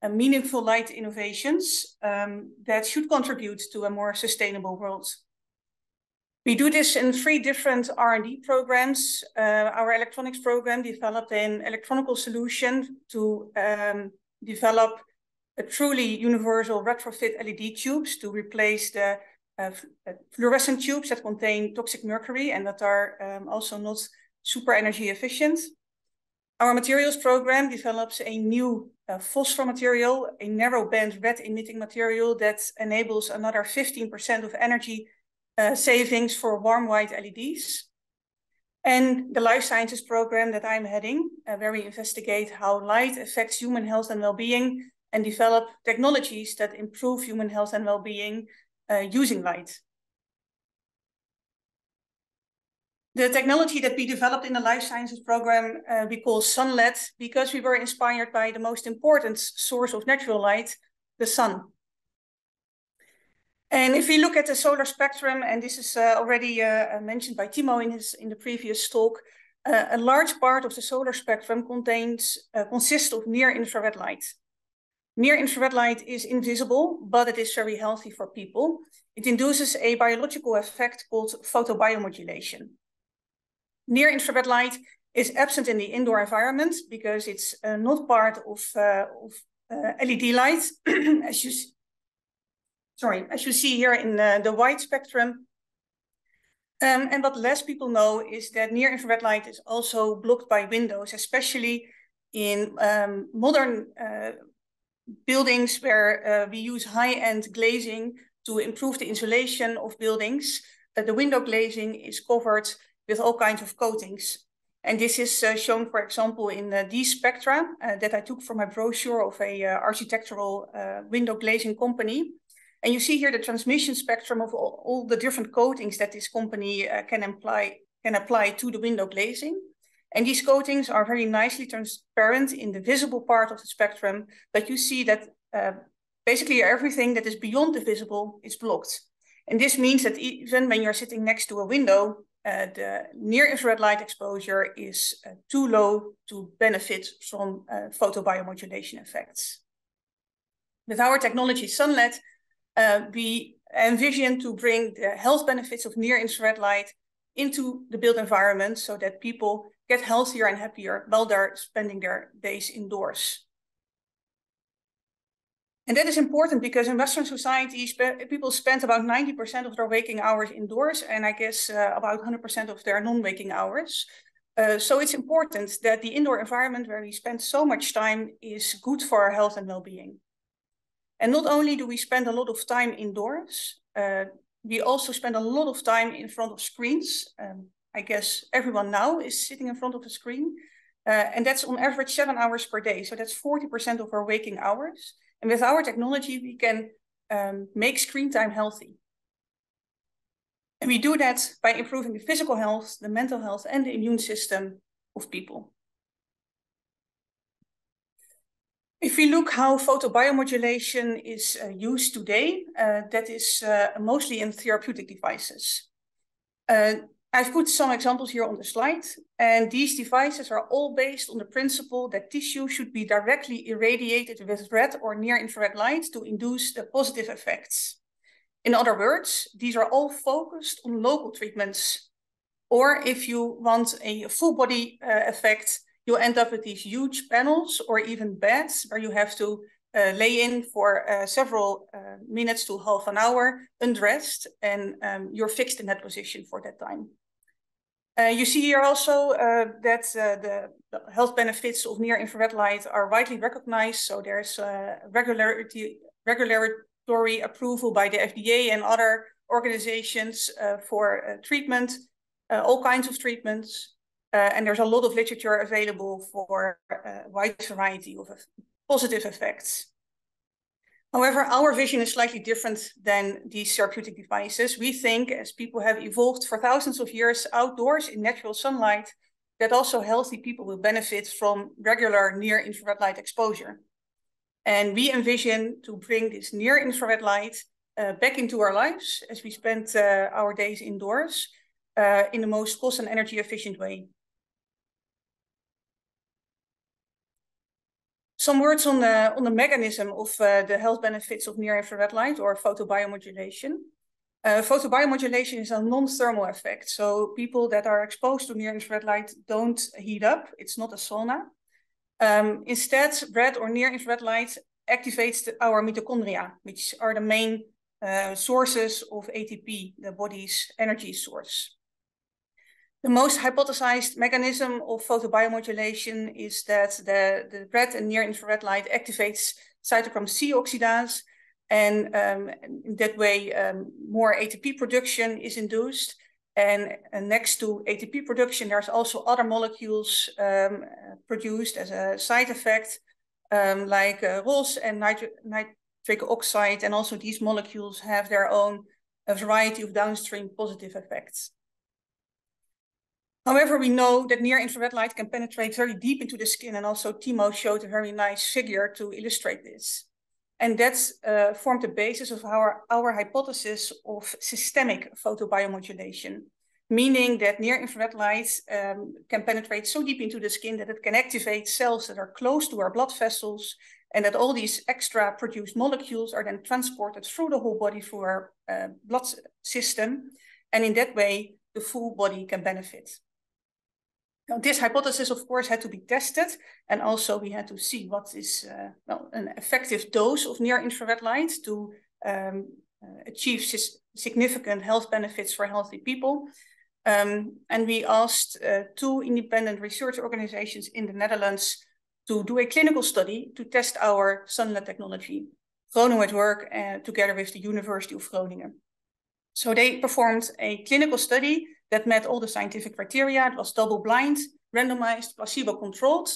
uh, meaningful light innovations um, that should contribute to a more sustainable world. We do this in three different R and D programs. Uh, our electronics program developed an electronical solution to um, develop a truly universal retrofit L E D tubes to replace the uh, fluorescent tubes that contain toxic mercury and that are um, also not super energy efficient. Our materials program develops a new uh, phosphor material, a narrow band red emitting material that enables another fifteen percent of energy uh, savings for warm white L E Ds. And the life sciences program that I'm heading, uh, where we investigate how light affects human health and well-being and develop technologies that improve human health and well-being uh, using light. The technology that we developed in the life sciences program uh, we call SunLED, because we were inspired by the most important source of natural light, the sun. And if we look at the solar spectrum, and this is uh, already uh, mentioned by Timo in his in the previous talk, uh, a large part of the solar spectrum contains uh, consists of near-infrared light. Near-infrared light is invisible, but it is very healthy for people. It induces a biological effect called photobiomodulation. Near-infrared light is absent in the indoor environment because it's uh, not part of, uh, of uh, L E D light, as you see. Sorry, as you see here in uh, the wide spectrum. Um, and what less people know is that near-infrared light is also blocked by windows, especially in um, modern uh, buildings where uh, we use high-end glazing to improve the insulation of buildings. Uh, the window glazing is covered with all kinds of coatings. And this is uh, shown, for example, in uh, these spectra uh, that I took from my brochure of a uh, architectural uh, window glazing company. And you see here the transmission spectrum of all, all the different coatings that this company uh, can, imply, can apply to the window glazing. And these coatings are very nicely transparent in the visible part of the spectrum, but you see that uh, basically everything that is beyond the visible is blocked. And this means that even when you're sitting next to a window, uh, the near-infrared light exposure is uh, too low to benefit from uh, photobiomodulation effects. With our technology SunLED, uh, we envision to bring the health benefits of near-infrared light into the built environment so that people get healthier and happier while they're spending their days indoors. And that is important because in Western societies, people spend about ninety percent of their waking hours indoors, and I guess uh, about one hundred percent of their non-waking hours. Uh, so it's important that the indoor environment where we spend so much time is good for our health and well-being. And not only do we spend a lot of time indoors, uh, we also spend a lot of time in front of screens. Um, I guess everyone now is sitting in front of a screen. Uh, and that's on average seven hours per day. So that's forty percent of our waking hours. And with our technology, we can um, make screen time healthy. And we do that by improving the physical health, the mental health, and the immune system of people. If we look how photobiomodulation is uh, used today, uh, that is uh, mostly in therapeutic devices. Uh, I've put some examples here on the slide, and these devices are all based on the principle that tissue should be directly irradiated with red or near-infrared light to induce the positive effects. In other words, these are all focused on local treatments. Or if you want a full-body uh, effect, you end up with these huge panels or even beds where you have to uh, lay in for uh, several uh, minutes to half an hour, undressed, and um, you're fixed in that position for that time. Uh, you see here also uh, that uh, the, the health benefits of near-infrared light are widely recognized. So there's uh, regularity, regulatory approval by the F D A and other organizations uh, for uh, treatment, uh, all kinds of treatments. Uh, and there's a lot of literature available for a wide variety of positive effects. However, our vision is slightly different than these therapeutic devices. We think, as people have evolved for thousands of years outdoors in natural sunlight, that also healthy people will benefit from regular near-infrared light exposure. And we envision to bring this near-infrared light uh, back into our lives as we spend uh, our days indoors uh, in the most cost and energy efficient way. Some words on the, on the mechanism of uh, the health benefits of near-infrared light or photobiomodulation. Uh, photobiomodulation is a non-thermal effect. So people that are exposed to near-infrared light don't heat up. It's not a sauna. Um, instead, red or near-infrared light activates the, our mitochondria, which are the main uh, sources of A T P, the body's energy source. The most hypothesized mechanism of photobiomodulation is that the, the red and near-infrared light activates cytochrome C oxidase, and um, in that way um, more A T P production is induced. And, and next to A T P production, there's also other molecules um, produced as a side effect, um, like uh, R O S and nitri nitric oxide, and also these molecules have their own a variety of downstream positive effects. However, we know that near-infrared light can penetrate very deep into the skin, and also Timo showed a very nice figure to illustrate this. And that's uh, formed the basis of our, our hypothesis of systemic photobiomodulation, meaning that near-infrared light um, can penetrate so deep into the skin that it can activate cells that are close to our blood vessels, and that all these extra-produced molecules are then transported through the whole body through our uh, blood system, and in that way, the full body can benefit. Now, this hypothesis, of course, had to be tested, and also we had to see what is uh, well, an effective dose of near-infrared light to um, achieve significant health benefits for healthy people. Um, and we asked uh, two independent research organizations in the Netherlands to do a clinical study to test our SunLED technology, Groningen at Work, uh, together with the University of Groningen. So they performed a clinical study that met all the scientific criteria. It was double-blind, randomized, placebo-controlled.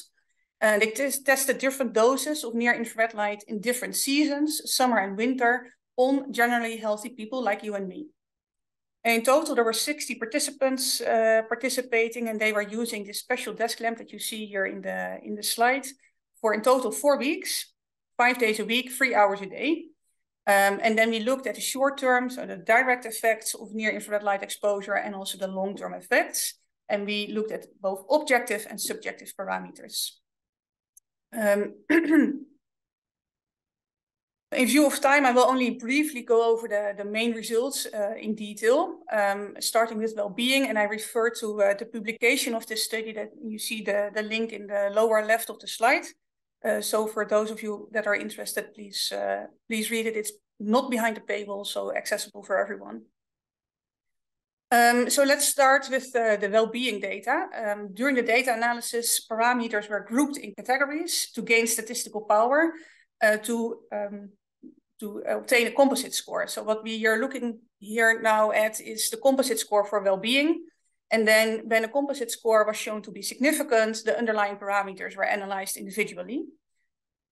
And they tested different doses of near-infrared light in different seasons, summer and winter, on generally healthy people like you and me. And in total, there were sixty participants uh, participating, and they were using this special desk lamp that you see here in the, in the slide for in total four weeks, five days a week, three hours a day. Um, and then we looked at the short term, so the direct effects of near-infrared light exposure, and also the long-term effects. And we looked at both objective and subjective parameters. Um, in view of time, I will only briefly go over the, the main results uh, in detail, um, starting with well-being. And I refer to uh, the publication of this study that you see the, the link in the lower left of the slide. Uh, so for those of you that are interested, please, uh, please read it. It's not behind the paywall, so accessible for everyone. Um, so let's start with uh, the well-being data. Um, during the data analysis, parameters were grouped in categories to gain statistical power uh, to, um, to obtain a composite score. So what we are looking here now at is the composite score for well-being. And then when a composite score was shown to be significant, the underlying parameters were analyzed individually.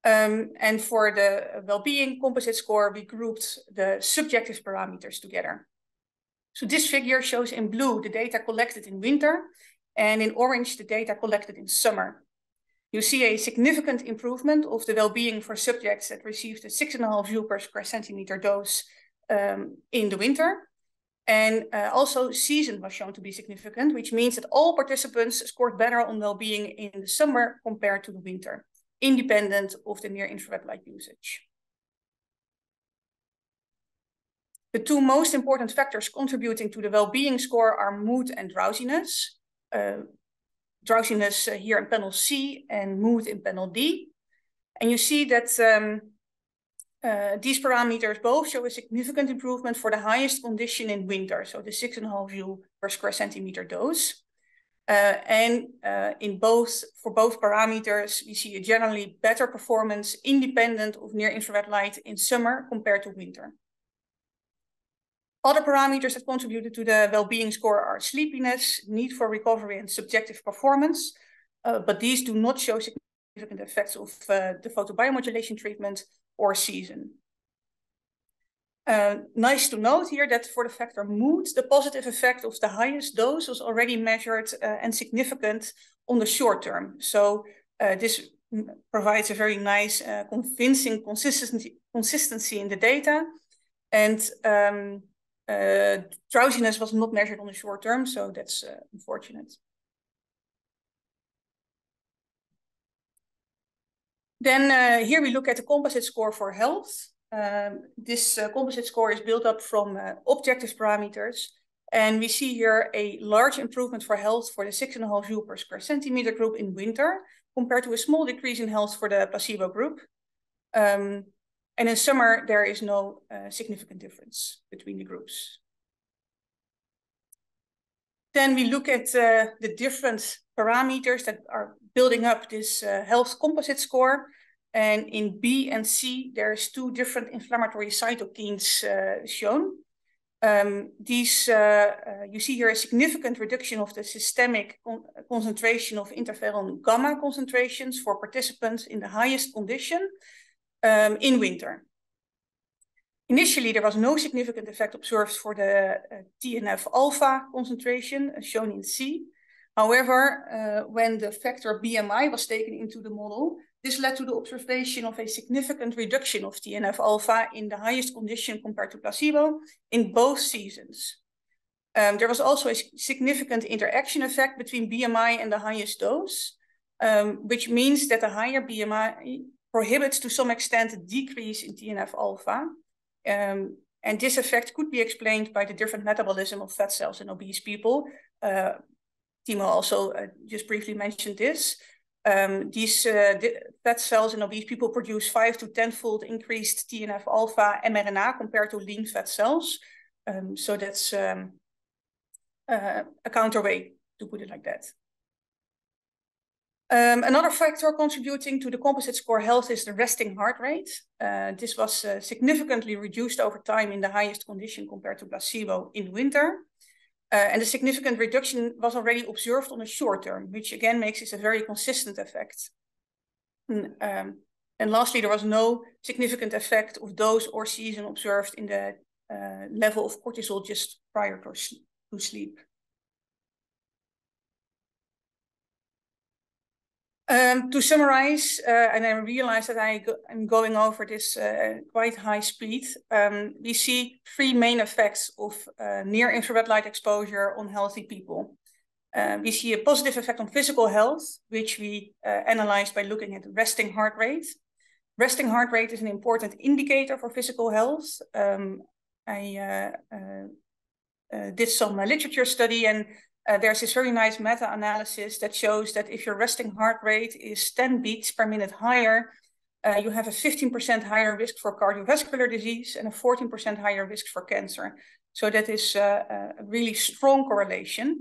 Um, and for the well-being composite score, we grouped the subjective parameters together. So this figure shows in blue the data collected in winter, and in orange the data collected in summer. You see a significant improvement of the well-being for subjects that received a six and a half joule per square centimeter dose um, in the winter. And uh, also season was shown to be significant, which means that all participants scored better on well-being in the summer compared to the winter, independent of the near-infrared light usage. The two most important factors contributing to the well-being score are mood and drowsiness. Uh, drowsiness uh, here in panel C and mood in panel D. And you see that um, Uh, these parameters both show a significant improvement for the highest condition in winter, so the six and a half joule per square centimeter dose. Uh, and uh, in both, for both parameters, we see a generally better performance independent of near-infrared light in summer compared to winter. Other parameters that contributed to the well-being score are sleepiness, need for recovery, and subjective performance, uh, but these do not show significant effects of uh, the photobiomodulation treatment or season. Uh, nice to note here that for the factor mood, the positive effect of the highest dose was already measured uh, and significant on the short term. So uh, this provides a very nice, uh, convincing consistency, consistency in the data. And um, uh, drowsiness was not measured on the short term, so that's uh, unfortunate. Then uh, here we look at the composite score for health. Um, this uh, composite score is built up from uh, objective parameters, and we see here a large improvement for health for the six and a half joule per square centimeter group in winter, compared to a small decrease in health for the placebo group. Um, and in summer, there is no uh, significant difference between the groups. Then we look at uh, the different parameters that are building up this uh, health composite score. And in B and C, there's two different inflammatory cytokines uh, shown. Um, these, uh, uh, you see here a significant reduction of the systemic con concentration of interferon gamma concentrations for participants in the highest condition um, in winter. Initially, there was no significant effect observed for the uh, T N F alpha concentration uh, shown in C. However, uh, when the factor B M I was taken into the model, this led to the observation of a significant reduction of T N F alpha in the highest condition compared to placebo in both seasons. Um, there was also a significant interaction effect between B M I and the highest dose, um, which means that a higher B M I prohibits to some extent a decrease in T N F alpha. Um, and this effect could be explained by the different metabolism of fat cells in obese people. Uh, Timo also uh, just briefly mentioned this. Um, these uh, fat cells in obese people produce five to ten-fold increased T N F alpha m R N A compared to lean fat cells. Um, so that's um, uh, a counterweight, to put it like that. Um, another factor contributing to the composite score health is the resting heart rate. Uh, this was uh, significantly reduced over time in the highest condition compared to placebo in winter. Uh, and a significant reduction was already observed on the short term, which again makes this a very consistent effect. And, um, and lastly, there was no significant effect of dose or season observed in the uh, level of cortisol just prior to sleep. Um, to summarize, uh, and I realize that I go, I'm going over this uh, quite high speed, um, we see three main effects of uh, near-infrared light exposure on healthy people. Uh, we see a positive effect on physical health, which we uh, analyzed by looking at resting heart rate. Resting heart rate is an important indicator for physical health. Um, I uh, uh, uh, did some uh, literature study, and Uh, there's this very nice meta-analysis that shows that if your resting heart rate is ten beats per minute higher, uh, you have a fifteen percent higher risk for cardiovascular disease and a fourteen percent higher risk for cancer. So that is uh, a really strong correlation.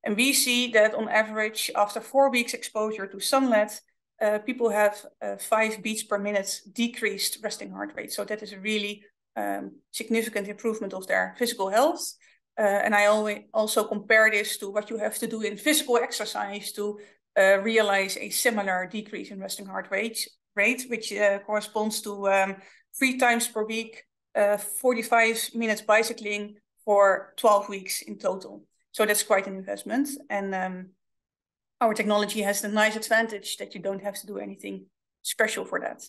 And we see that on average, after four weeks exposure to SunLED, uh, people have uh, five beats per minute decreased resting heart rate. So that is a really um, significant improvement of their physical health. Uh, and I always also compare this to what you have to do in physical exercise to uh, realize a similar decrease in resting heart rate, rate which uh, corresponds to um, three times per week, uh, forty-five minutes bicycling for twelve weeks in total. So that's quite an investment. And um, our technology has the nice advantage that you don't have to do anything special for that.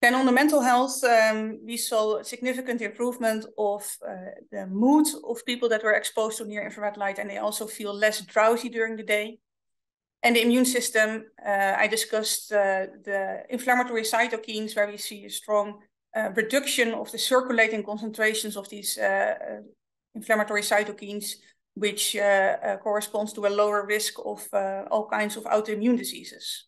Then on the mental health, um, we saw a significant improvement of uh, the mood of people that were exposed to near-infrared light, and they also feel less drowsy during the day. And the immune system, uh, I discussed uh, the inflammatory cytokines, where we see a strong uh, reduction of the circulating concentrations of these uh, inflammatory cytokines, which uh, uh, corresponds to a lower risk of uh, all kinds of autoimmune diseases.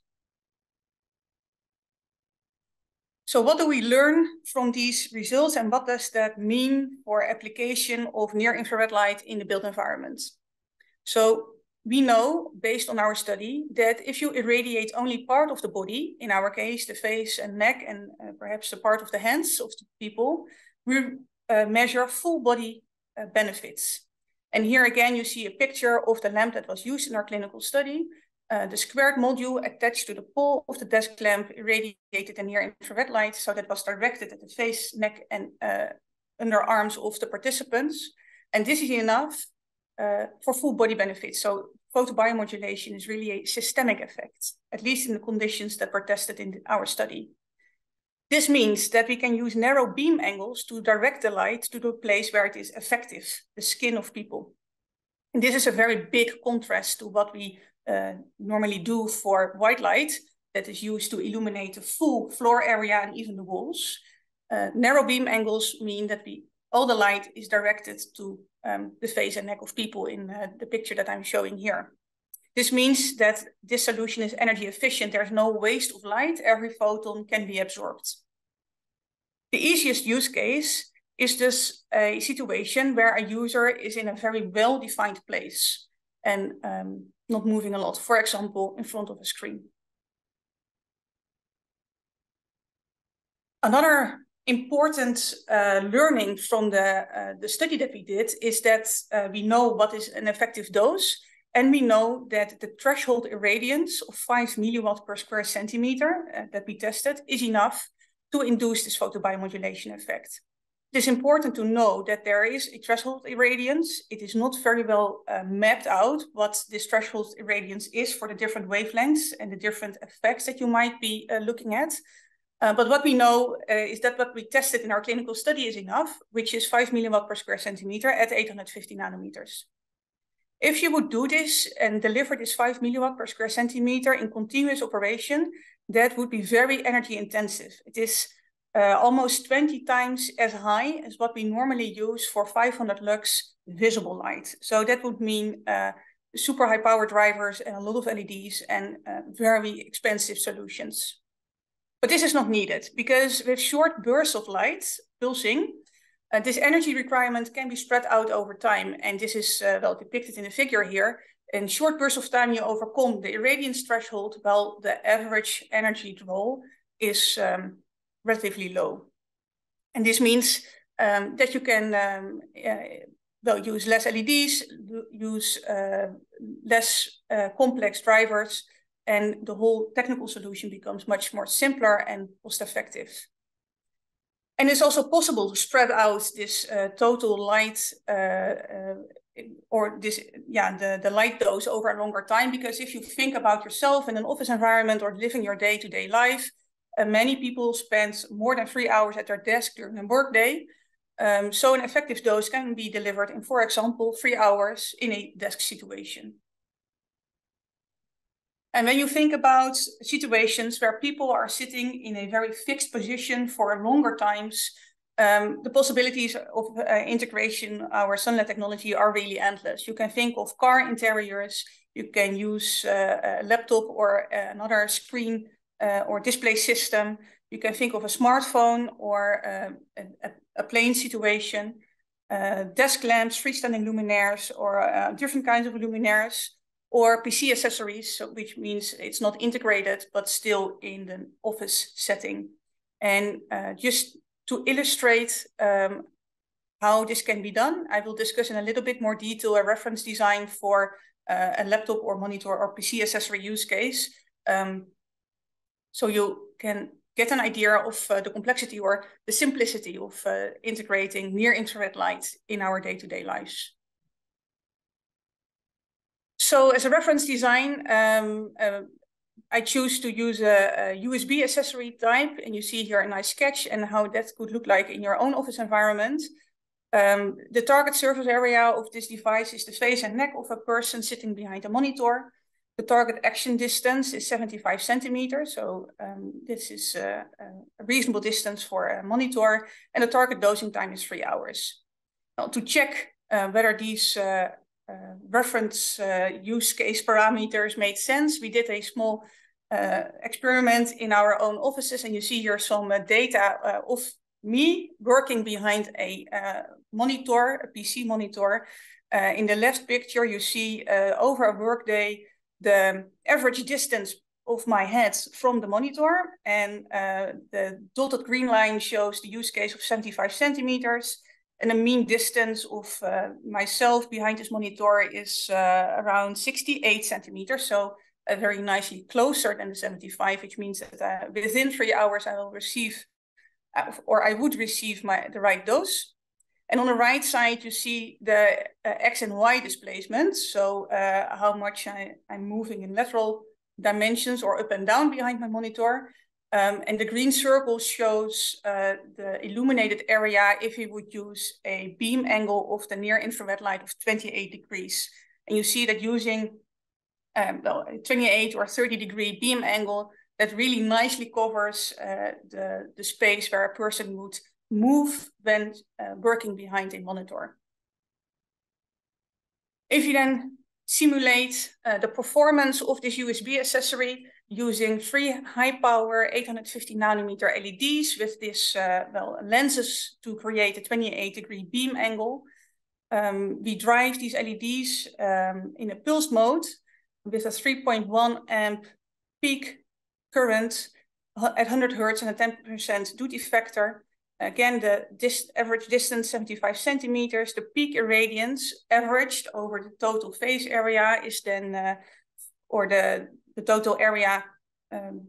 So what do we learn from these results, and what does that mean for application of near-infrared light in the built environment? So we know, based on our study, that if you irradiate only part of the body, in our case, the face and neck and uh, perhaps the part of the hands of the people, we uh, measure full body uh, benefits. And here again, you see a picture of the lamp that was used in our clinical study. Uh, the squared module attached to the pole of the desk lamp irradiated the near infrared light, so that was directed at the face, neck, and uh, underarms of the participants. And this is enough uh, for full body benefits. So photobiomodulation is really a systemic effect, at least in the conditions that were tested in our study. This means that we can use narrow beam angles to direct the light to the place where it is effective, the skin of people. And this is a very big contrast to what we uh, normally do for white light that is used to illuminate the full floor area and even the walls. Uh, narrow beam angles mean that we, all the light is directed to um, the face and neck of people in uh, the picture that I'm showing here. This means that this solution is energy efficient. There's no waste of light. Every photon can be absorbed. The easiest use case is this a situation where a user is in a very well-defined place and um, not moving a lot, for example, in front of a screen. Another important uh, learning from the, uh, the study that we did is that uh, we know what is an effective dose. And we know that the threshold irradiance of five milliwatt per square centimeter uh, that we tested is enough to induce this photobiomodulation effect. It is important to know that there is a threshold irradiance. It is not very well uh, mapped out what this threshold irradiance is for the different wavelengths and the different effects that you might be uh, looking at. Uh, but what we know uh, is that what we tested in our clinical study is enough, which is five milliwatt per square centimeter at eight hundred fifty nanometers. If you would do this and deliver this five milliwatt per square centimeter in continuous operation, that would be very energy intensive. It is uh, almost twenty times as high as what we normally use for five hundred lux visible light. So that would mean uh, super high power drivers and a lot of L E Ds and uh, very expensive solutions. But this is not needed because with short bursts of light pulsing, Uh, this energy requirement can be spread out over time, and this is uh, well depicted in the figure here. In short bursts of time, you overcome the irradiance threshold, while the average energy draw is um, relatively low. And this means um, that you can um, uh, well, use less L E Ds, use uh, less uh, complex drivers, and the whole technical solution becomes much more simpler and cost-effective. And it's also possible to spread out this uh, total light uh, uh, or this, yeah, the, the light dose over a longer time, because if you think about yourself in an office environment or living your day-to-day life, uh, many people spend more than three hours at their desk during a workday. Um, so an effective dose can be delivered in, for example, three hours in a desk situation. And when you think about situations where people are sitting in a very fixed position for longer times, um, the possibilities of uh, integration, our SunLED technology, are really endless. You can think of car interiors, you can use uh, a laptop or another screen uh, or display system, you can think of a smartphone or uh, a, a plane situation, uh, desk lamps, freestanding luminaires, or uh, different kinds of luminaires, or P C accessories, so which means it's not integrated, but still in the office setting. And uh, just to illustrate um, how this can be done, I will discuss in a little bit more detail a reference design for uh, a laptop or monitor or P C accessory use case. Um, so you can get an idea of uh, the complexity or the simplicity of uh, integrating near infrared light in our day-to-day lives. So as a reference design, um, uh, I choose to use a, a U S B accessory type, and you see here a nice sketch and how that could look like in your own office environment. Um, the target surface area of this device is the face and neck of a person sitting behind a monitor. The target action distance is seventy-five centimeters, so um, this is uh, a reasonable distance for a monitor, and the target dosing time is three hours. Now, to check uh, whether these uh, Uh, reference uh, use case parameters made sense, we did a small uh, experiment in our own offices, and you see here some uh, data uh, of me working behind a uh, monitor, a P C monitor. Uh, in the left picture, you see uh, over a workday the average distance of my head from the monitor, and uh, the dotted green line shows the use case of seventy-five centimeters. And the mean distance of uh, myself behind this monitor is uh, around sixty-eight centimeters. So uh, very nicely closer than the seventy-five, which means that uh, within three hours I will receive, uh, or I would receive my, the right dose. And on the right side, you see the uh, X and Y displacements. So uh, how much I, I'm moving in lateral dimensions or up and down behind my monitor. Um, and the green circle shows uh, the illuminated area if we would use a beam angle of the near infrared light of twenty-eight degrees. And you see that using um, well, a twenty-eight or thirty degree beam angle, that really nicely covers uh, the, the space where a person would move when uh, working behind a monitor. If you then simulate uh, the performance of this U S B accessory using three high power eight hundred fifty nanometer L E Ds with this uh, well, lenses to create a twenty-eight degree beam angle. Um, we drive these L E Ds um, in a pulse mode with a three point one amp peak current at one hundred hertz and a ten percent duty factor. Again, the dis average distance seventy-five centimeters, the peak irradiance averaged over the total phase area is then, uh, or the, the total area um,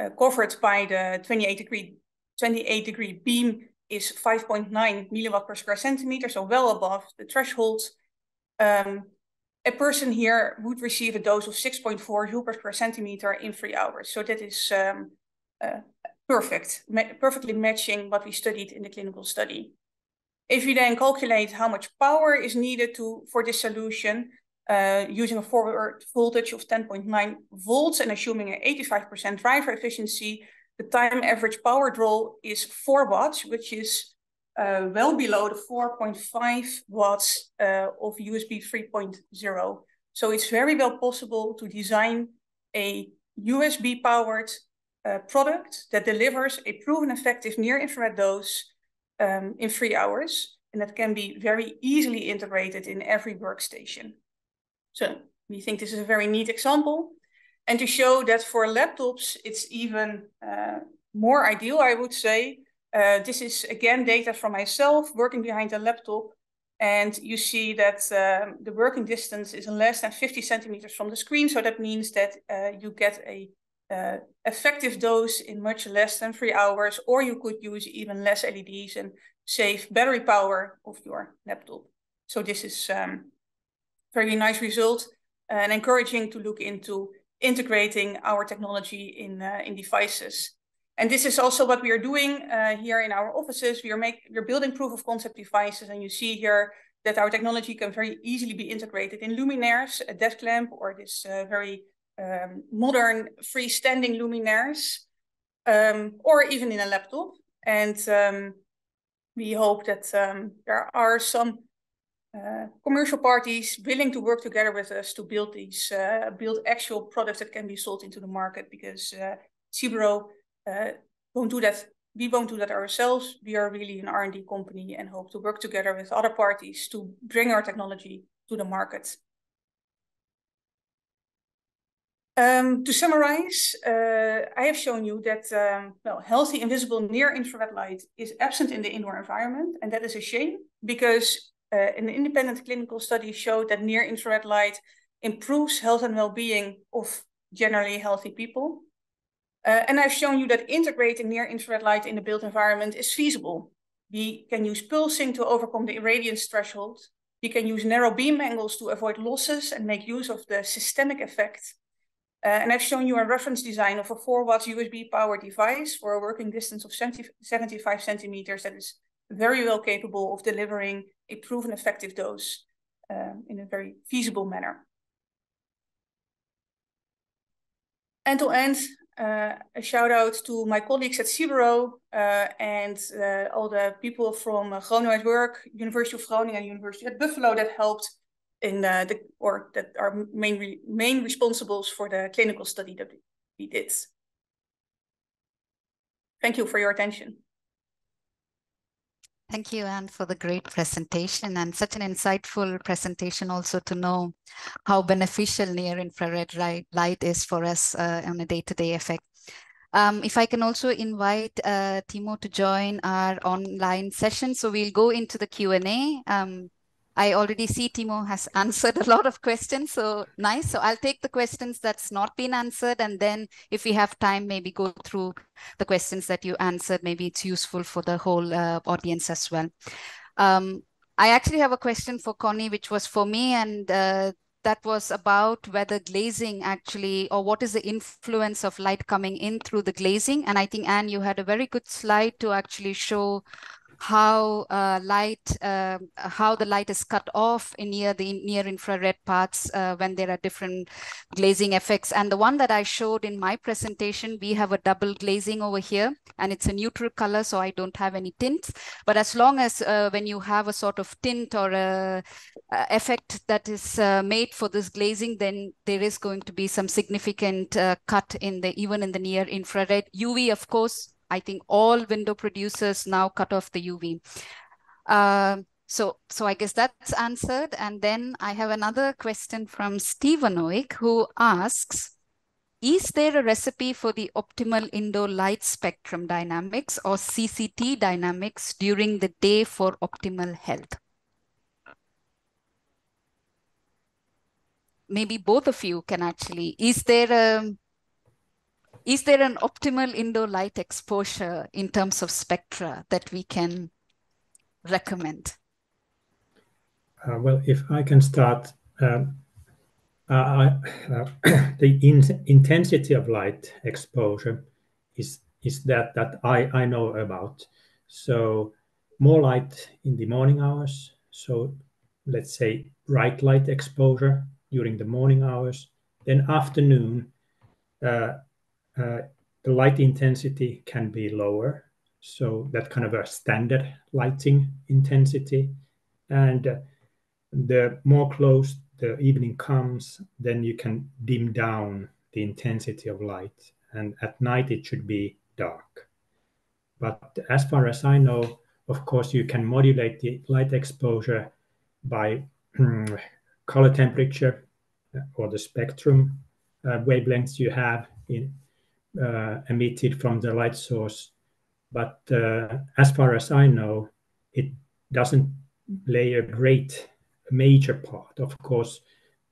uh, covered by the twenty-eight degree beam is five point nine milliwatt per square centimeter, so well above the threshold. Um, a person here would receive a dose of six point four joules per square centimeter in three hours. So that is um, uh, perfect, ma perfectly matching what we studied in the clinical study. If you then calculate how much power is needed to for this solution, uh, using a forward voltage of ten point nine volts and assuming an eighty-five percent driver efficiency, the time average power draw is four watts, which is Uh, well below the four point five watts uh, of U S B three point oh. So it's very well possible to design a U S B powered uh, product that delivers a proven effective near infrared dose um, in three hours. And that can be very easily integrated in every workstation. So we think this is a very neat example. And to show that for laptops, it's even uh, more ideal, I would say. Uh, this is, again, data from myself working behind a laptop. And you see that um, the working distance is less than fifty centimeters from the screen. So that means that uh, you get a uh, effective dose in much less than three hours, or you could use even less L E Ds and save battery power of your laptop. So this is a um, very nice result and encouraging to look into integrating our technology in, uh, in devices. And this is also what we are doing uh, here in our offices. We are make, we're building proof of concept devices, and you see here that our technology can very easily be integrated in luminaires, a desk lamp, or this uh, very um, modern freestanding luminaires, um, or even in a laptop. And um, we hope that um, there are some uh, commercial parties willing to work together with us to build these, uh, build actual products that can be sold into the market, because uh, Siburo Uh, won't do that. We won't do that ourselves. We are really an R and D company and hope to work together with other parties to bring our technology to the market. Um, to summarize, uh, I have shown you that um, well, healthy invisible near-infrared light is absent in the indoor environment, and that is a shame, because uh, an independent clinical study showed that near-infrared light improves health and well-being of generally healthy people. Uh, and I've shown you that integrating near-infrared light in the built environment is feasible. We can use pulsing to overcome the irradiance threshold. We can use narrow beam angles to avoid losses and make use of the systemic effect. Uh, and I've shown you a reference design of a four watt U S B powered device for a working distance of seventy-five centimeters that is very well capable of delivering a proven effective dose uh, in a very feasible manner. And to end, Uh, a shout out to my colleagues at Siburo uh, and uh, all the people from uh, Groningen at Work, University of Groningen, and University at Buffalo that helped in uh, the, or that are main, re main responsibles for the clinical study that we did. Thank you for your attention. Thank you, Anne, for the great presentation, and such an insightful presentation also to know how beneficial near-infrared light is for us uh, on a day-to-day effect. Um, if I can also invite uh, Timo to join our online session, so we'll go into the Q and A. Um, I already see Timo has answered a lot of questions, so nice. So I'll take the questions that's not been answered, and then if we have time, maybe go through the questions that you answered. Maybe it's useful for the whole uh, audience as well. Um, I actually have a question for Connie, which was for me, and uh, that was about whether glazing actually, or what is the influence of light coming in through the glazing? And I think, Anne, you had a very good slide to actually show how uh, light, uh, how the light is cut off in near the near infrared parts uh, when there are different glazing effects. And the one that I showed in my presentation, we have a double glazing over here, and it's a neutral color, so I don't have any tints. But as long as uh, when you have a sort of tint or a, a effect that is uh, made for this glazing, then there is going to be some significant uh, cut in the even in the near infrared. U V, of course. I think all window producers now cut off the U V. Uh, so, so I guess that's answered. And then I have another question from Steven Oick, who asks, is there a recipe for the optimal indoor light spectrum dynamics or C C T dynamics during the day for optimal health? Maybe both of you can actually, is there a Is there an optimal indoor light exposure in terms of spectra that we can recommend? Uh, well, if I can start, um, uh, uh, the in intensity of light exposure is is that that I I know about. So more light in the morning hours. So let's say bright light exposure during the morning hours. Then afternoon. Uh, Uh, the light intensity can be lower, so that kind of a standard lighting intensity. And uh, the more close the evening comes, then you can dim down the intensity of light. And at night it should be dark. But as far as I know, of course, you can modulate the light exposure by color temperature or the spectrum uh, wavelengths you have in Uh, emitted from the light source, but uh, as far as I know, it doesn't play a great major part. Of course,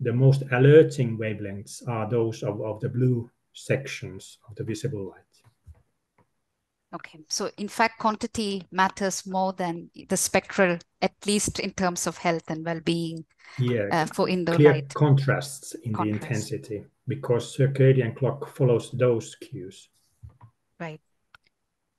the most alerting wavelengths are those of, of the blue sections of the visible light. Okay, so in fact, quantity matters more than the spectral, at least in terms of health and well-being. Yeah, uh, for indoor clear light contrasts in Contrast. the intensity, because circadian clock follows those cues. Right.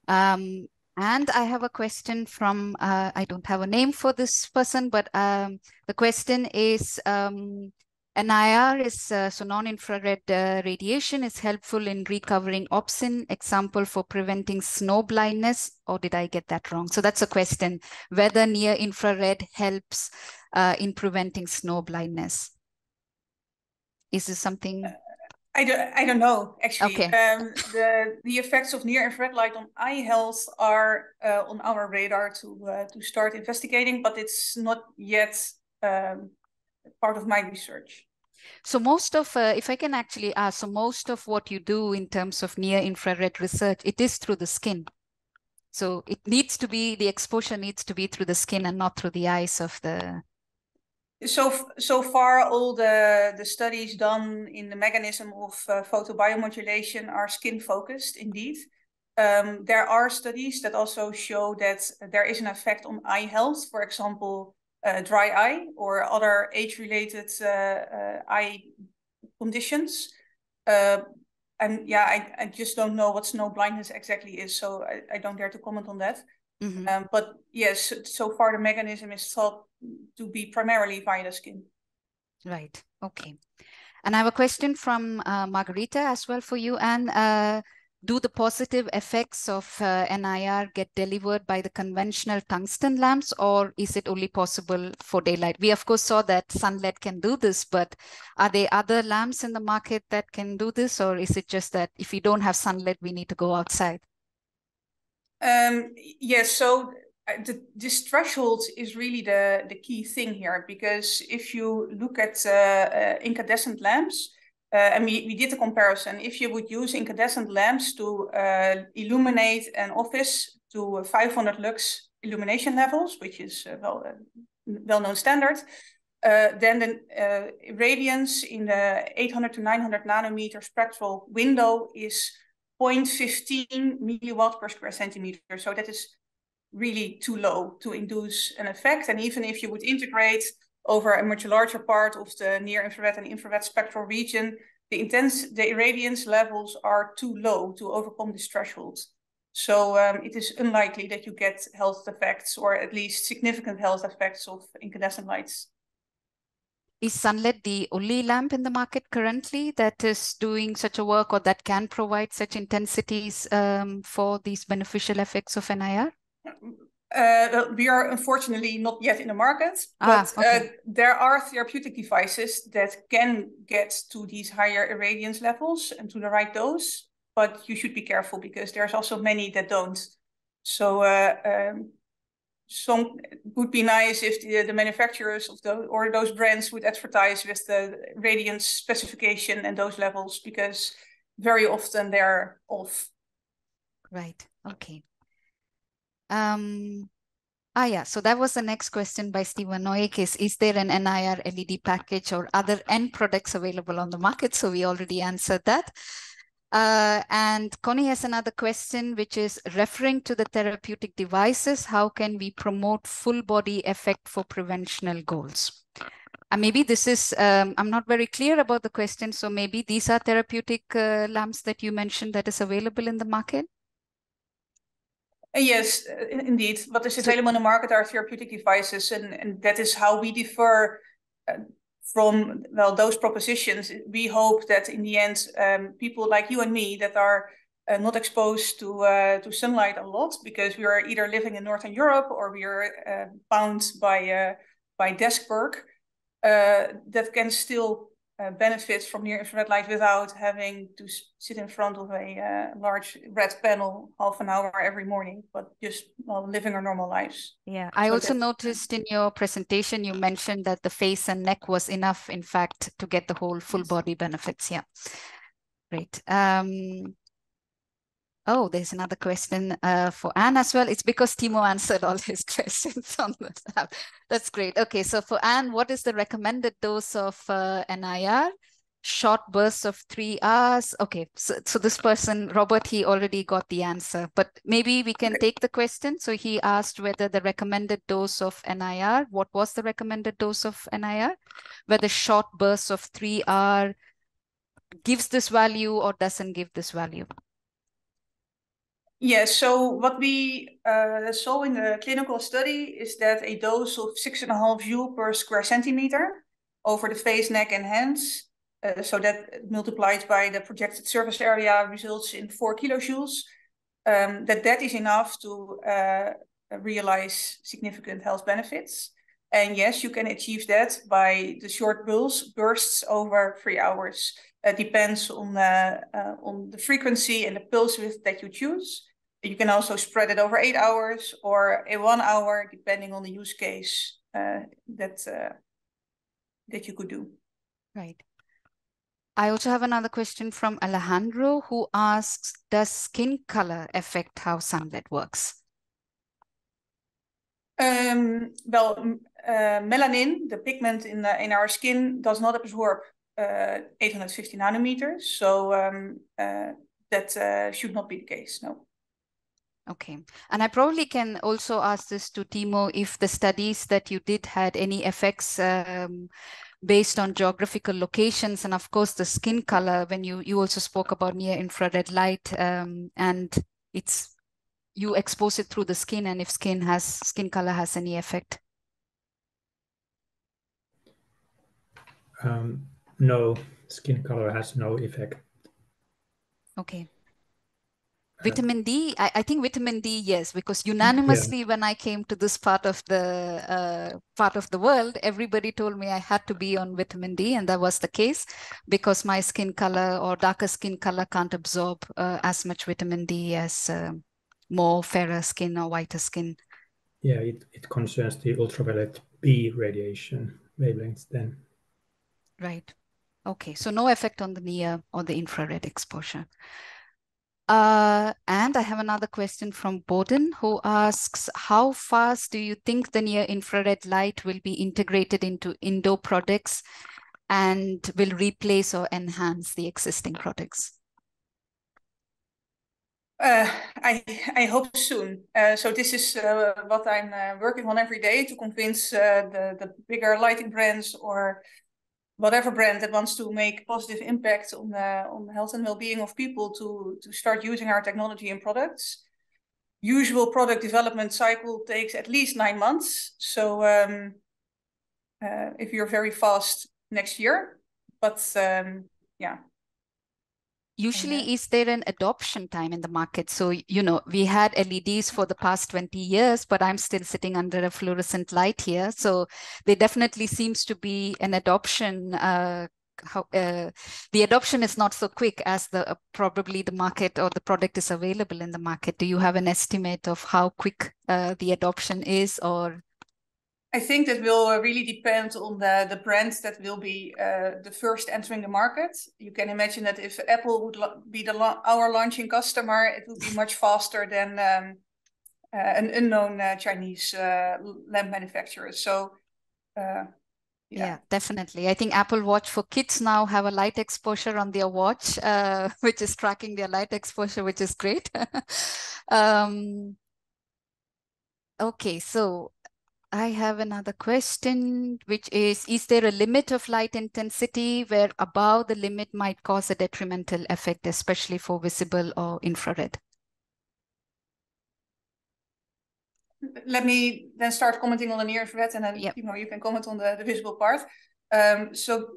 Um, and I have a question from, uh, I don't have a name for this person, but um, the question is, um, N I R is, uh, so non-infrared uh, radiation is helpful in recovering opsin, example for preventing snow blindness, or did I get that wrong? So that's a question, whether near infrared helps uh, in preventing snow blindness. Is this something? Uh, I don't. I don't know. Actually, okay. um, the the effects of near infrared light on eye health are uh, on our radar to uh, to start investigating, but it's not yet um, part of my research. So most of, uh, if I can actually ask, so most of what you do in terms of near infrared research, it is through the skin. So it needs to be, the exposure needs to be through the skin and not through the eyes of the. So, so far, all the, the studies done in the mechanism of uh, photobiomodulation are skin-focused, indeed. Um, there are studies that also show that there is an effect on eye health, for example, uh, dry eye or other age-related uh, uh, eye conditions. Uh, and yeah, I, I just don't know what snow blindness exactly is, so I, I don't dare to comment on that. Mm-hmm. um, but yes, so far the mechanism is thought to be primarily via the skin. Right. Okay. And I have a question from uh, Margarita as well for you, Anne. Uh, do the positive effects of uh, N I R get delivered by the conventional tungsten lamps, or is it only possible for daylight? We, of course, saw that SunLED can do this, but are there other lamps in the market that can do this, or is it just that if we don't have SunLED, we need to go outside? Um, yes. So the, this threshold is really the, the key thing here, because if you look at uh, uh, incandescent lamps, uh, and we, we did a comparison, if you would use incandescent lamps to uh, illuminate an office to five hundred lux illumination levels, which is uh, well, uh, well-known standard, uh, then the uh, radiance in the eight hundred to nine hundred nanometer spectral window is zero point one five milliwatt per square centimeter. So that is really too low to induce an effect. And even if you would integrate over a much larger part of the near infrared and infrared spectral region, the intense, the irradiance levels are too low to overcome this threshold. So um, it is unlikely that you get health effects, or at least significant health effects of incandescent lights. Is SunLED the only lamp in the market currently that is doing such a work, or that can provide such intensities um, for these beneficial effects of N I R? Uh, we are unfortunately not yet in the market, but ah, okay. uh, there are therapeutic devices that can get to these higher irradiance levels and to the right dose, but you should be careful because there's also many that don't. So uh, um, some it would be nice if the, the manufacturers of those, or those brands would advertise with the radiance specification and those levels, because very often they're off. Right. Okay. Um, ah, yeah. So that was the next question by Steven Noik. Is, is there an N I R L E D package or other end products available on the market? So we already answered that. Uh, and Connie has another question, which is referring to the therapeutic devices. How can we promote full body effect for preventional goals? Uh, maybe this is, um, I'm not very clear about the question. So maybe these are therapeutic uh, lamps that you mentioned that is available in the market? Yes, indeed. What is available in the market are therapeutic devices, and, and that is how we differ uh, from, well, those propositions. We hope that in the end, um, people like you and me that are uh, not exposed to uh, to sunlight a lot, because we are either living in Northern Europe or we are uh, bound by uh, by desk work, uh, that can still uh, benefit from near infrared light without having to sit in front of a uh, large red panel half an hour every morning, but just well, living our normal lives. Yeah, I so also noticed in your presentation, you mentioned that the face and neck was enough, in fact, to get the whole full body benefits. Yeah, great. Um, oh, there's another question uh, for Anne as well. It's because Timo answered all his questions on the tab. That's great. Okay, so for Anne, what is the recommended dose of uh, N I R? Short bursts of three hours. Okay, so, so this person, Robert, he already got the answer, but maybe we can take the question. So he asked whether the recommended dose of N I R, what was the recommended dose of N I R? Whether short bursts of three hours gives this value or doesn't give this value. Yes, so what we uh, saw in the clinical study is that a dose of six and a half joule per square centimeter over the face, neck and hands, Uh, so that multiplied by the projected surface area results in four kilojoules, um, that that is enough to uh, realize significant health benefits. And yes, you can achieve that by the short bursts, bursts over three hours. It uh, depends on the, uh, on the frequency and the pulse width that you choose. You can also spread it over eight hours or a one hour, depending on the use case uh, that, uh, that you could do. Right. I also have another question from Alejandro, who asks, does skin color affect how sunlight works? Um, well, uh, melanin, the pigment in, the, in our skin, does not absorb uh, eight hundred fifty nanometers. So um, uh, that uh, should not be the case, no. Okay. And I probably can also ask this to Timo, if the studies that you did had any effects um, based on geographical locations, and of course the skin color, when you you also spoke about near infrared light um, and it's you expose it through the skin, and if skin has skin color has any effect. Um, no, skin color has no effect. Okay. Vitamin D, I, I think vitamin D, yes, because unanimously, yeah. When I came to this part of the uh, part of the world, everybody told me I had to be on vitamin D, and that was the case because my skin color or darker skin color can't absorb uh, as much vitamin D as uh, more fairer skin or whiter skin. Yeah, it, it concerns the ultraviolet B radiation wavelengths then. Right. Okay, so no effect on the near or the infrared exposure. Uh, and I have another question from Boden, who asks, how fast do you think the near infrared light will be integrated into indoor products and will replace or enhance the existing products? Uh, I, I hope soon. Uh, so this is uh, what I'm uh, working on every day to convince uh, the, the bigger lighting brands or whatever brand that wants to make positive impact on the, on the health and well-being of people to, to start using our technology and products. Usual product development cycle takes at least nine months. So um, uh, if you're very fast, next year, but um, yeah. Usually, is there an adoption time in the market? So, you know, we had L E Ds for the past twenty years, but I'm still sitting under a fluorescent light here. So there definitely seems to be an adoption. Uh, how, uh, the adoption is not so quick as the uh, probably the market or the product is available in the market. Do you have an estimate of how quick uh, the adoption is, or? I think that will really depend on the, the brands that will be uh, the first entering the market. You can imagine that if Apple would be the our launching customer, it would be much faster than um, uh, an unknown uh, Chinese uh, lamp manufacturer. So, uh, yeah. yeah, definitely. I think Apple Watch for kids now have a light exposure on their watch, uh, which is tracking their light exposure, which is great. um, okay, so... I have another question, which is, is there a limit of light intensity where above the limit might cause a detrimental effect, especially for visible or infrared? Let me then start commenting on the near infrared, and then yep. you know, you can comment on the, the visible part. Um, so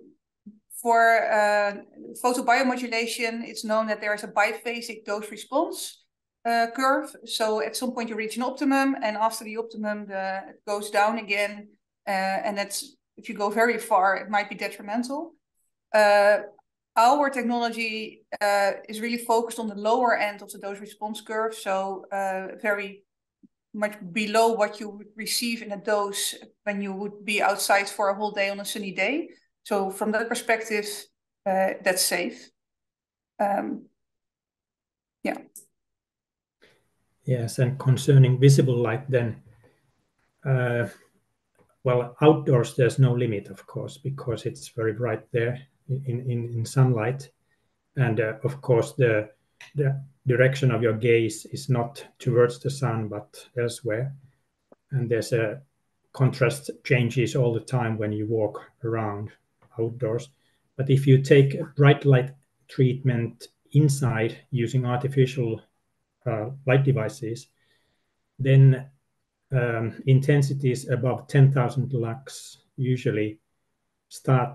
for uh, photobiomodulation, it's known that there is a biphasic dose response Uh, curve. So at some point you reach an optimum, and after the optimum the, it goes down again, uh, and that's, if you go very far it might be detrimental. Uh, our technology uh, is really focused on the lower end of the dose response curve, so uh, very much below what you would receive in a dose when you would be outside for a whole day on a sunny day. So from that perspective uh, that's safe. Um, yeah. Yes, and concerning visible light then, uh, well, outdoors there's no limit, of course, because it's very bright there in, in, in sunlight. And uh, of course, the, the direction of your gaze is not towards the sun, but elsewhere. And there's a contrast changes all the time when you walk around outdoors. But if you take a bright light treatment inside using artificial Uh, light devices, then um, intensities above ten thousand lux usually start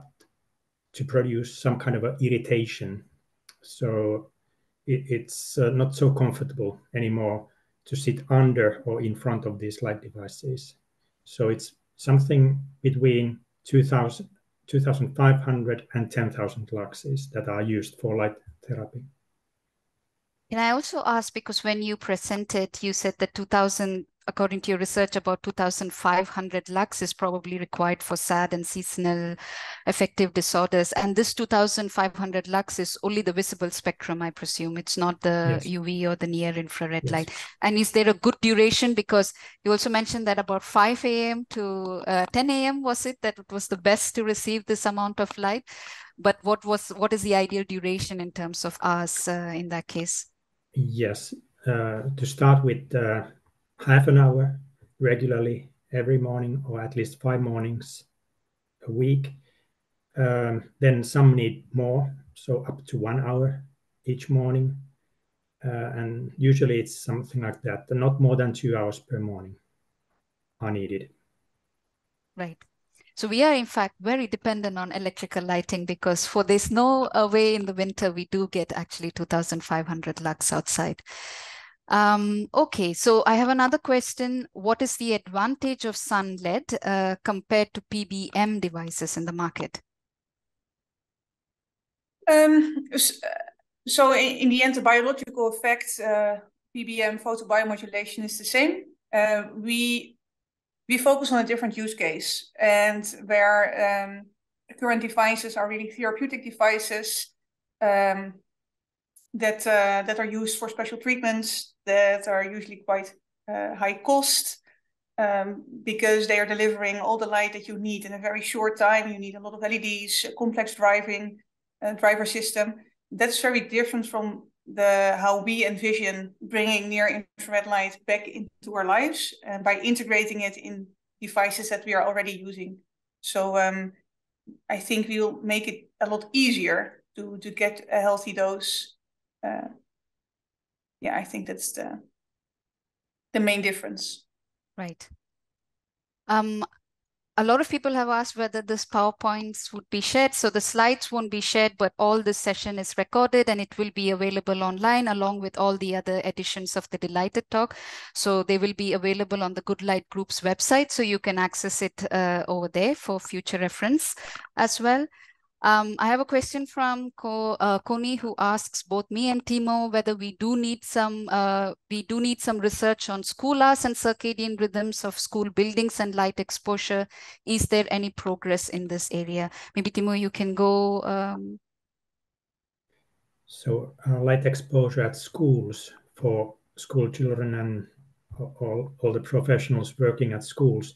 to produce some kind of an irritation. So it, it's uh, not so comfortable anymore to sit under or in front of these light devices. So it's something between two thousand, two thousand five hundred and ten thousand luxes that are used for light therapy. And I also asked, because when you presented, you said that two thousand, according to your research, about two thousand five hundred lux is probably required for S A D and seasonal affective disorders. And this two thousand five hundred lux is only the visible spectrum, I presume. It's not the yes. U V or the near infrared yes. light. And is there a good duration? Because you also mentioned that about five A M to uh, ten A M, was it, that it was the best to receive this amount of light? But what was what is the ideal duration in terms of hours uh, in that case? Yes, uh, to start with uh, half an hour regularly every morning, or at least five mornings a week. Um, then some need more, so up to one hour each morning. Uh, and usually it's something like that. Not more than two hours per morning are needed. Right. So we are, in fact, very dependent on electrical lighting, because for there's no way in the winter we do get actually two thousand five hundred lux outside. Um, okay, so I have another question. What is the advantage of SunLED uh, compared to P B M devices in the market? Um, so in the end, the biological effect, uh, P B M photobiomodulation is the same. Uh, we... We focus on a different use case, and where um, current devices are really therapeutic devices um, that uh, that are used for special treatments that are usually quite uh, high cost, um, because they are delivering all the light that you need in a very short time. You need a lot of L E Ds, a complex driving uh, driver system. That's very different from the how we envision bringing near-infrared light back into our lives, and by integrating it in devices that we are already using. So um, I think we'll make it a lot easier to, to get a healthy dose. Uh, yeah, I think that's the, the main difference. Right. Um, a lot of people have asked whether this PowerPoints would be shared. So the slides won't be shared, but all this session is recorded and it will be available online along with all the other editions of the deLIGHTed Talk. So they will be available on the Good Light Group's website. So you can access it uh, over there for future reference as well. Um, I have a question from Ko, uh, Kony, who asks both me and Timo whether we do need some uh, we do need some research on school hours and circadian rhythms of school buildings and light exposure. Is there any progress in this area? Maybe Timo, you can go. Um... So uh, light exposure at schools for school children and all all the professionals working at schools.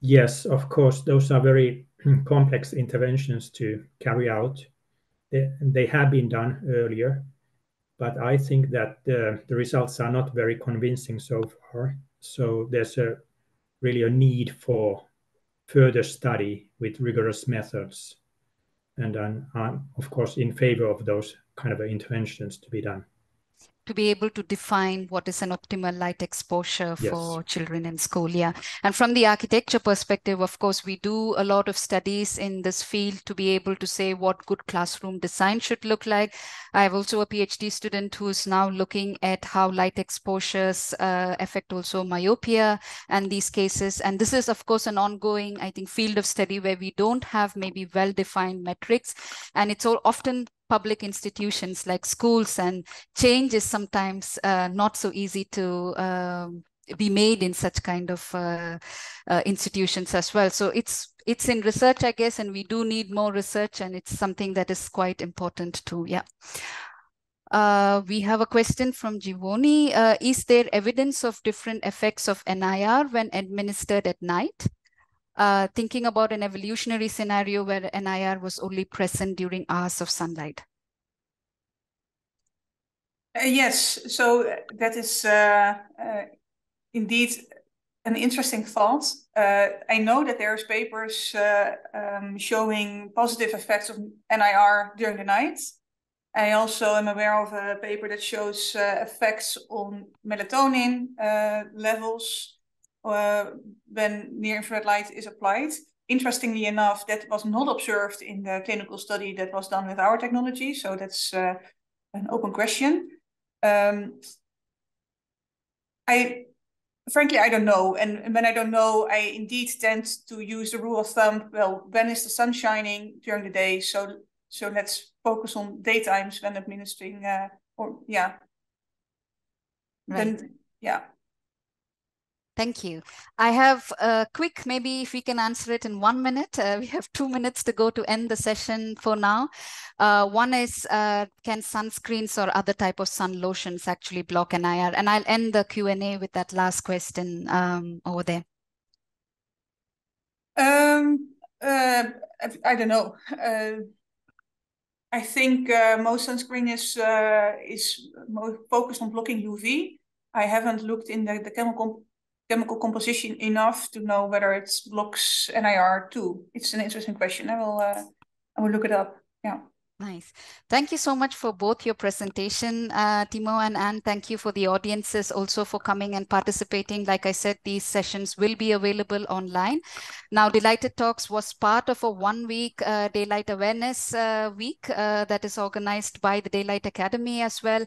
Yes, of course, those are very complex interventions to carry out. They, they have been done earlier, but I think that the, the results are not very convincing so far. So there's a really a need for further study with rigorous methods. And I'm, I'm of course in favor of those kind of interventions to be done. To be able to define what is an optimal light exposure for yes. children in school. Yeah. And from the architecture perspective, of course, we do a lot of studies in this field to be able to say what good classroom design should look like. I have also a PhD student who is now looking at how light exposures uh, affect also myopia and these cases. And this is, of course, an ongoing, I think, field of study where we don't have maybe well-defined metrics. And it's all often public institutions like schools, and change is sometimes uh, not so easy to uh, be made in such kind of uh, uh, institutions as well. So it's it's in research, I guess, and we do need more research, and it's something that is quite important too. Yeah. Uh, we have a question from Jivoni. Uh, is there evidence of different effects of N I R when administered at night? Uh, thinking about an evolutionary scenario where N I R was only present during hours of sunlight? Uh, yes, so that is uh, uh, indeed an interesting thought. Uh, I know that there's papers uh, um, showing positive effects of N I R during the night. I also am aware of a paper that shows uh, effects on melatonin uh, levels Uh, when near-infrared light is applied. Interestingly enough, that was not observed in the clinical study that was done with our technology, so that's uh, an open question. Um, I, frankly, I don't know, and when I don't know, I indeed tend to use the rule of thumb, well, when is the sun shining during the day? So, so let's focus on daytimes when administering, uh, or, yeah. Right. Then, yeah. Thank you. I have a quick, maybe if we can answer it in one minute. Uh, we have two minutes to go to end the session for now. Uh, one is, uh, can sunscreens or other type of sun lotions actually block N I R? And I'll end the Q and A with that last question um, over there. Um, uh, I, I don't know. Uh, I think uh, most sunscreen is, uh, is more focused on blocking U V. I haven't looked in the, the chemical chemical composition enough to know whether it blocks N I R too. It's an interesting question. I will, uh, I will look it up. Yeah. Nice. Thank you so much for both your presentation, uh, Timo and Anne. Thank you for the audiences also for coming and participating. Like I said, these sessions will be available online. Now, deLIGHTed Talks was part of a one-week uh, daylight awareness uh, week uh, that is organized by the Daylight Academy as well.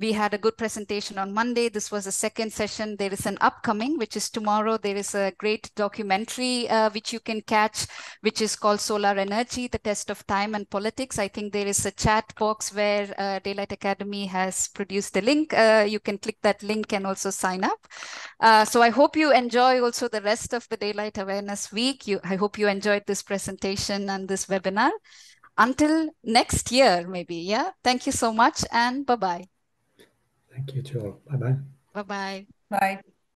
We had a good presentation on Monday. This was the second session. There is an upcoming, which is tomorrow. There is a great documentary uh, which you can catch, which is called Solar Energy, The Test of Time and Politics. I think there is a chat box where uh, Daylight Academy has produced a link. Uh, you can click that link and also sign up. Uh, so I hope you enjoy also the rest of the Daylight Awareness Week. You, I hope you enjoyed this presentation and this webinar. Until next year, maybe. Yeah. Thank you so much and bye-bye. Thank you to all. Bye-bye. Bye-bye. Bye.